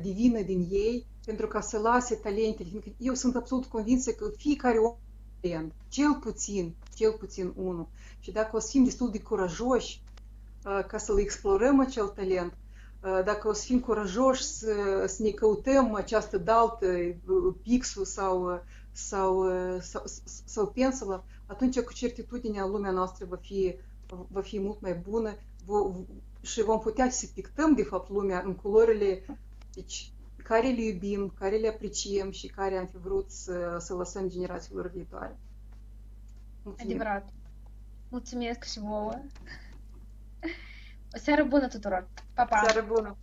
divină din ei, pentru ca să lase talentele. Eu sunt absolut convinsă că fiecare om, cel puțin, cel puțin unul. Și dacă o să fim destul de curajoși uh, ca să-l explorăm acel talent, uh, dacă o să fim curajoși să, să ne căutăm această daltă, pixul sau, sau, sau, sau pensulă, atunci cu certitudinea lumea noastră va fi, va fi mult mai bună vo, și vom putea să pictăm, de fapt, lumea în culorile, deci, care le iubim, care le apreciem și care am fi vrut să, să lăsăm generațiilor viitoare. Mulțumim. Adevărat. Mulțumesc și vouă. O seară bună tuturor. Pa, pa. O seară bună.